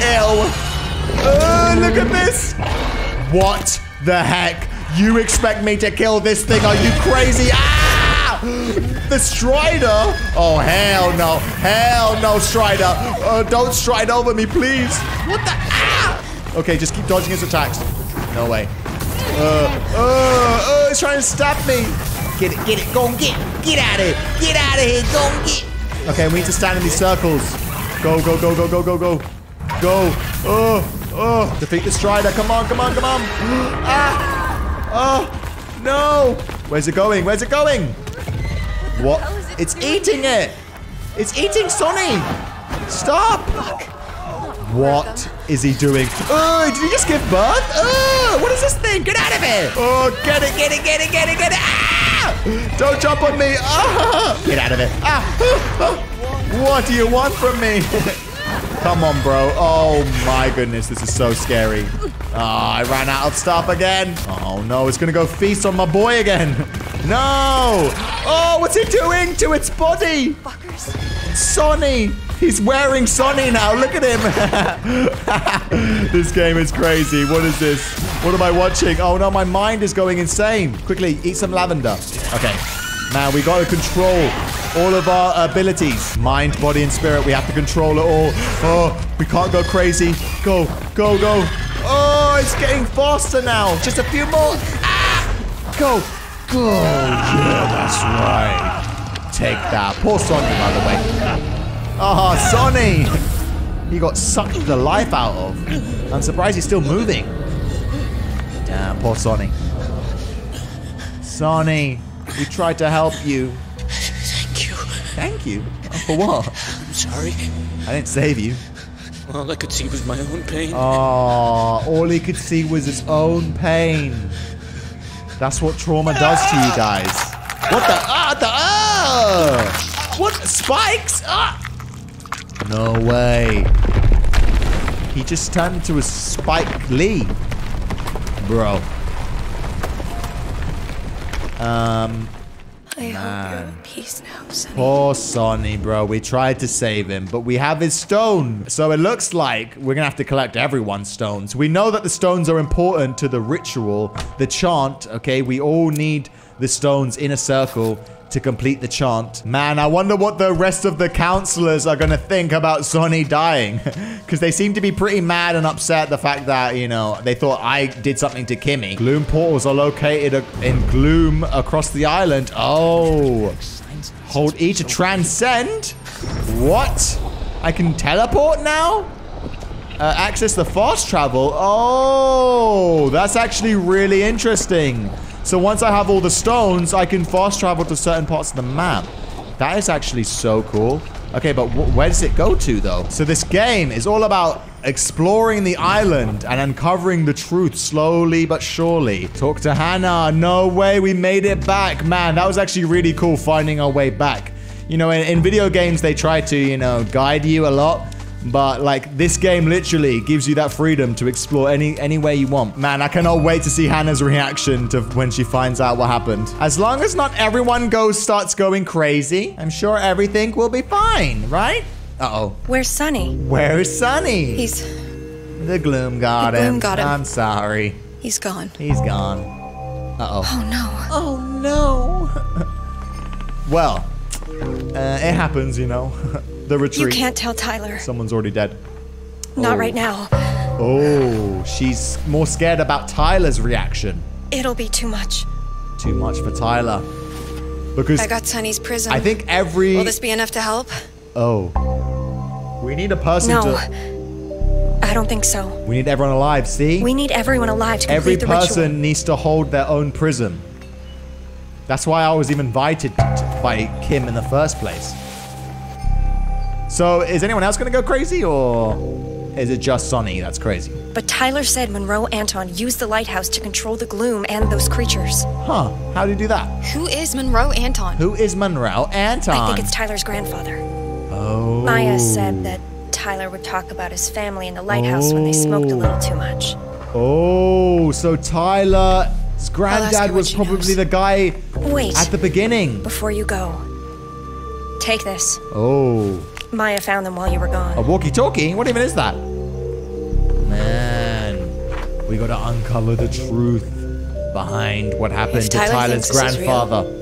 Ew. Oh, look at this. What the heck? You expect me to kill this thing? Are you crazy? Ah! The Strider? Oh, hell no. Hell no, Strider. Uh, don't stride over me, please. What the? Ah! Okay, just keep dodging his attacks. No way. Uh, uh, uh, it's trying to stop me. Get it, get it, go and get it. Get out of here. Get out of here, go and get it. Okay, we need to stand in these circles. Go, go, go, go, go, go, go. Go. Oh, oh. Defeat the Strider. Come on, come on, come on. Ah. Oh, no. Where's it going? Where's it going? What? It's eating it. It's eating Sonny. Stop. What is he doing? Oh, did he just give birth? Oh, what is this thing? Get out of it! Oh, get it, get it, get it, get it, get it! Ah! Don't jump on me! Ah! Get out of it! Ah! Ah! What do you want from me? Come on, bro! Oh my goodness, this is so scary! Oh, I ran out of stuff again! Oh no, it's gonna go feast on my boy again! No! Oh, what's it doing to its body? Fuckers! Sonny! He's wearing Sonny now. Look at him. This game is crazy. What is this? What am I watching? Oh, no. My mind is going insane. Quickly, eat some lavender. Okay. Now, we got to control all of our abilities. Mind, body, and spirit. We have to control it all. Oh, we can't go crazy. Go, go, go. Oh, it's getting faster now. Just a few more. Ah! Go. Go. Yeah, that's right. Take that. Poor Sonny, by the way. Oh, Sonny! He got sucked the life out of. I'm surprised he's still moving. Damn, poor Sonny. Sonny, we tried to help you. Thank you. Thank you? Oh, for what? I'm sorry. I didn't save you. All I could see was my own pain. Oh, all he could see was his own pain. That's what trauma does to you guys. What the? Ah, the ah! What? Spikes? Ah! No way. He just turned into a Spike Lee. Bro. Um. I nah. hope you're in peace now, Sonny. Poor Sonny, bro. We tried to save him, but we have his stone. So it looks like we're going to have to collect everyone's stones. We know that the stones are important to the ritual, the chant, okay? We all need the stones in a circle to complete the chant. Man, I wonder what the rest of the counselors are gonna think about Sonny dying. Because they seem to be pretty mad and upset at the fact that, you know, they thought I did something to Kimmy. Gloom portals are located in Gloom across the island. Oh. Hold E to transcend? What? I can teleport now? Uh, access the fast travel? Oh, that's actually really interesting. So once I have all the stones, I can fast travel to certain parts of the map. That is actually so cool. Okay, but wh where does it go to, though? So this game is all about exploring the island and uncovering the truth slowly but surely. Talk to Hannah. No way, we made it back. Man, that was actually really cool finding our way back. You know, in, in video games, they try to, you know, guide you a lot. But like this game literally gives you that freedom to explore any any way you want. Man, I cannot wait to see Hannah's reaction to when she finds out what happened. As long as not everyone goes starts going crazy, I'm sure everything will be fine, right? Uh-oh. Where's Sonny? Where's Sonny? He's... The Gloom got him. The Gloom got him. I'm sorry. He's gone. He's gone. Uh-oh. Oh, no. Oh, no. Well, uh, it happens, you know. The retreat. You can't tell Tyler. Someone's already dead. Not oh. right now. Oh, she's more scared about Tyler's reaction. It'll be too much. Too much for Tyler. Because... I got Sonny's prison. I think every... Will this be enough to help? Oh. We need a person no. to... I don't think so. We need everyone alive, see? We need everyone alive to complete the ritual. Every person needs to hold their own prison. That's why I was even invited to, by Kim in the first place. So, is anyone else going to go crazy, or is it just Sonny that's crazy? But Tyler said Monroe Anton used the lighthouse to control the Gloom and those creatures. Huh. How do you do that? Who is Monroe Anton? Who is Monroe Anton? I think it's Tyler's grandfather. Oh. Maya said that Tyler would talk about his family in the lighthouse oh. when they smoked a little too much. Oh, so Tyler's granddad was probably knows. the guy Wait. at the beginning. Before you go, take this. Oh. Maya found them while you were gone. A walkie-talkie? What even is that? Man, we gotta uncover the truth behind what happened Tyler to Tyler's grandfather. Real,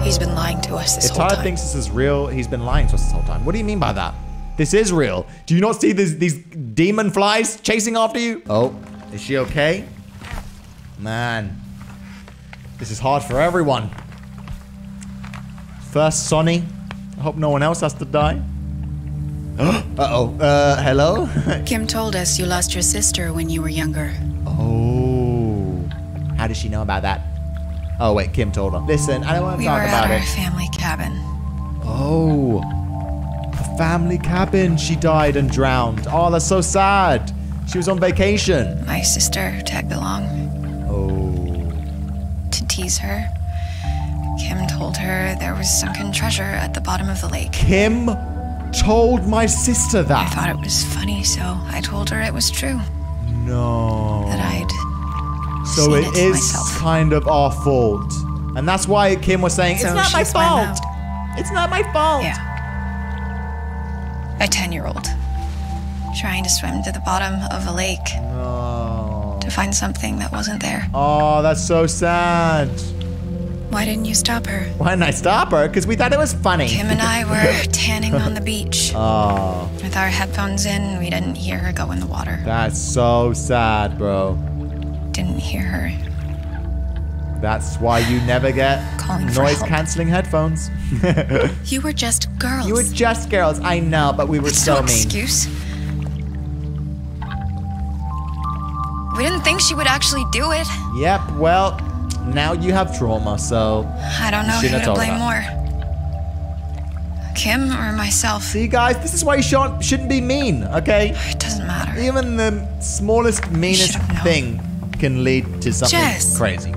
he's been lying to us this if whole Tyler time. If Tyler thinks this is real, he's been lying to us this whole time. What do you mean by that? This is real. Do you not see this, these demon flies chasing after you? Oh, is she okay? Man, this is hard for everyone. First, Sonny. I hope no one else has to die. Uh-oh. Uh, hello? Kim told us you lost your sister when you were younger. Oh. How does she know about that? Oh, wait, Kim told her. Listen, I don't want to we talk about it. We were at our family cabin. Oh. A family cabin. She died and drowned. Oh, that's so sad. She was on vacation. My sister tagged along. Oh. To tease her. Kim told her there was sunken treasure at the bottom of the lake. Kim told my sister that. I thought it was funny, so I told her it was true. No. That I'd So seen it, it is myself. Kind of our fault. And that's why Kim was saying, so it's not my fault. It's not my fault. Yeah. A ten-year-old trying to swim to the bottom of a lake oh. to find something that wasn't there. Oh, that's so sad. Why didn't you stop her? Why didn't I stop her? Because we thought it was funny. Kim and I were tanning on the beach. Oh. With our headphones in, we didn't hear her go in the water. That's so sad, bro. Didn't hear her. That's why you never get noise-canceling headphones. You were just girls. You were just girls. I know, but we were That's so no mean. Excuse. We didn't think she would actually do it. Yep. Well. Now you have trauma, so... I don't know who to blame more. Kim or myself. See, guys, this is why you shan't, shouldn't be mean, okay? It doesn't matter. Even the smallest, meanest thing can lead to something Jess, crazy.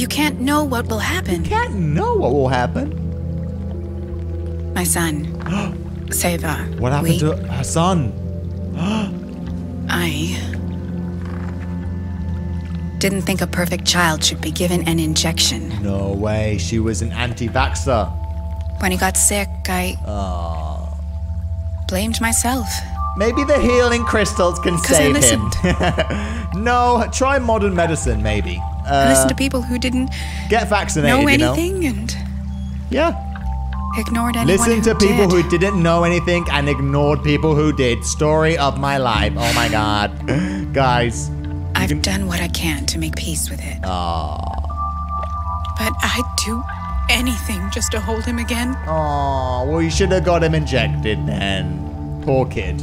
You can't know what will happen. You can't know what will happen. My son. Save her. What happened we? to her son? I... didn't think a perfect child should be given an injection. No way, she was an anti-vaxxer. When he got sick, I uh, blamed myself. Maybe the healing crystals can save him. No, try modern medicine, maybe. Uh, listen to people who didn't get vaccinated, know anything, you know? and yeah, ignored anyone. Listen to who people did. who didn't know anything and ignored people who did. Story of my life. Oh my God, guys. I've done what I can to make peace with it. Aww. But I'd do anything just to hold him again. Aww, well, you should have got him injected then. Poor kid.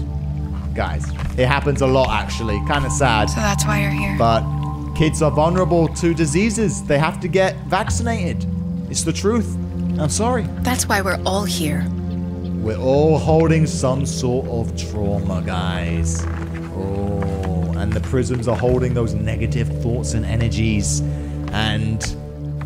Guys, it happens a lot, actually. Kind of sad. So that's why you're here. But kids are vulnerable to diseases. They have to get vaccinated. It's the truth. I'm sorry. That's why we're all here. We're all holding some sort of trauma, guys. Oh, and the prisms are holding those negative thoughts and energies. And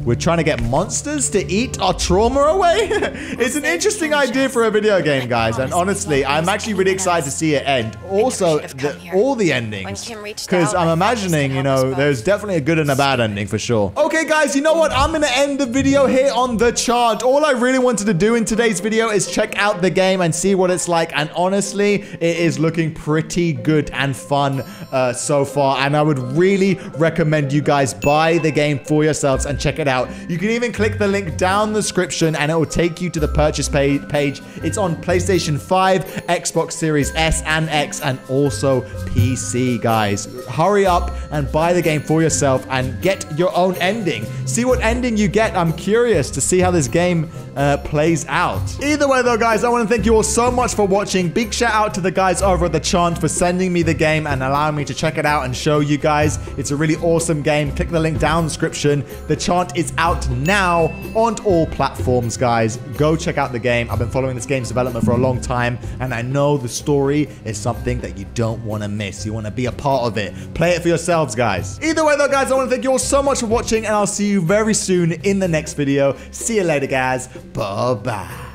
we're trying to get monsters to eat our trauma away? It's an interesting idea for a video game, guys. And honestly, I'm actually really excited to see it end. Also, the, all the endings. Because I'm imagining, you know, there's definitely a good and a bad ending for sure. Okay, guys, you know what? I'm going to end the video here on The Chant. All I really wanted to do in today's video is check out the game and see what it's like. And honestly, it is looking pretty good and fun uh, so far. And I would really recommend you guys buy the game for yourselves and check it out. Out. You can even click the link down in the description and it will take you to the purchase page. It's on PlayStation five, Xbox Series S and X, and also P C, guys. Hurry up and buy the game for yourself and get your own ending. See what ending you get. I'm curious to see how this game uh, plays out. Either way, though, guys, I want to thank you all so much for watching. Big shout out to the guys over at The Chant for sending me the game and allowing me to check it out and show you guys. It's a really awesome game. Click the link down in the description. The Chant is It's out now on all platforms, guys. Go check out the game. I've been following this game's development for a long time, and I know the story is something that you don't want to miss. You want to be a part of it. Play it for yourselves, guys. Either way, though, guys, I want to thank you all so much for watching, and I'll see you very soon in the next video. See you later, guys. Bye-bye.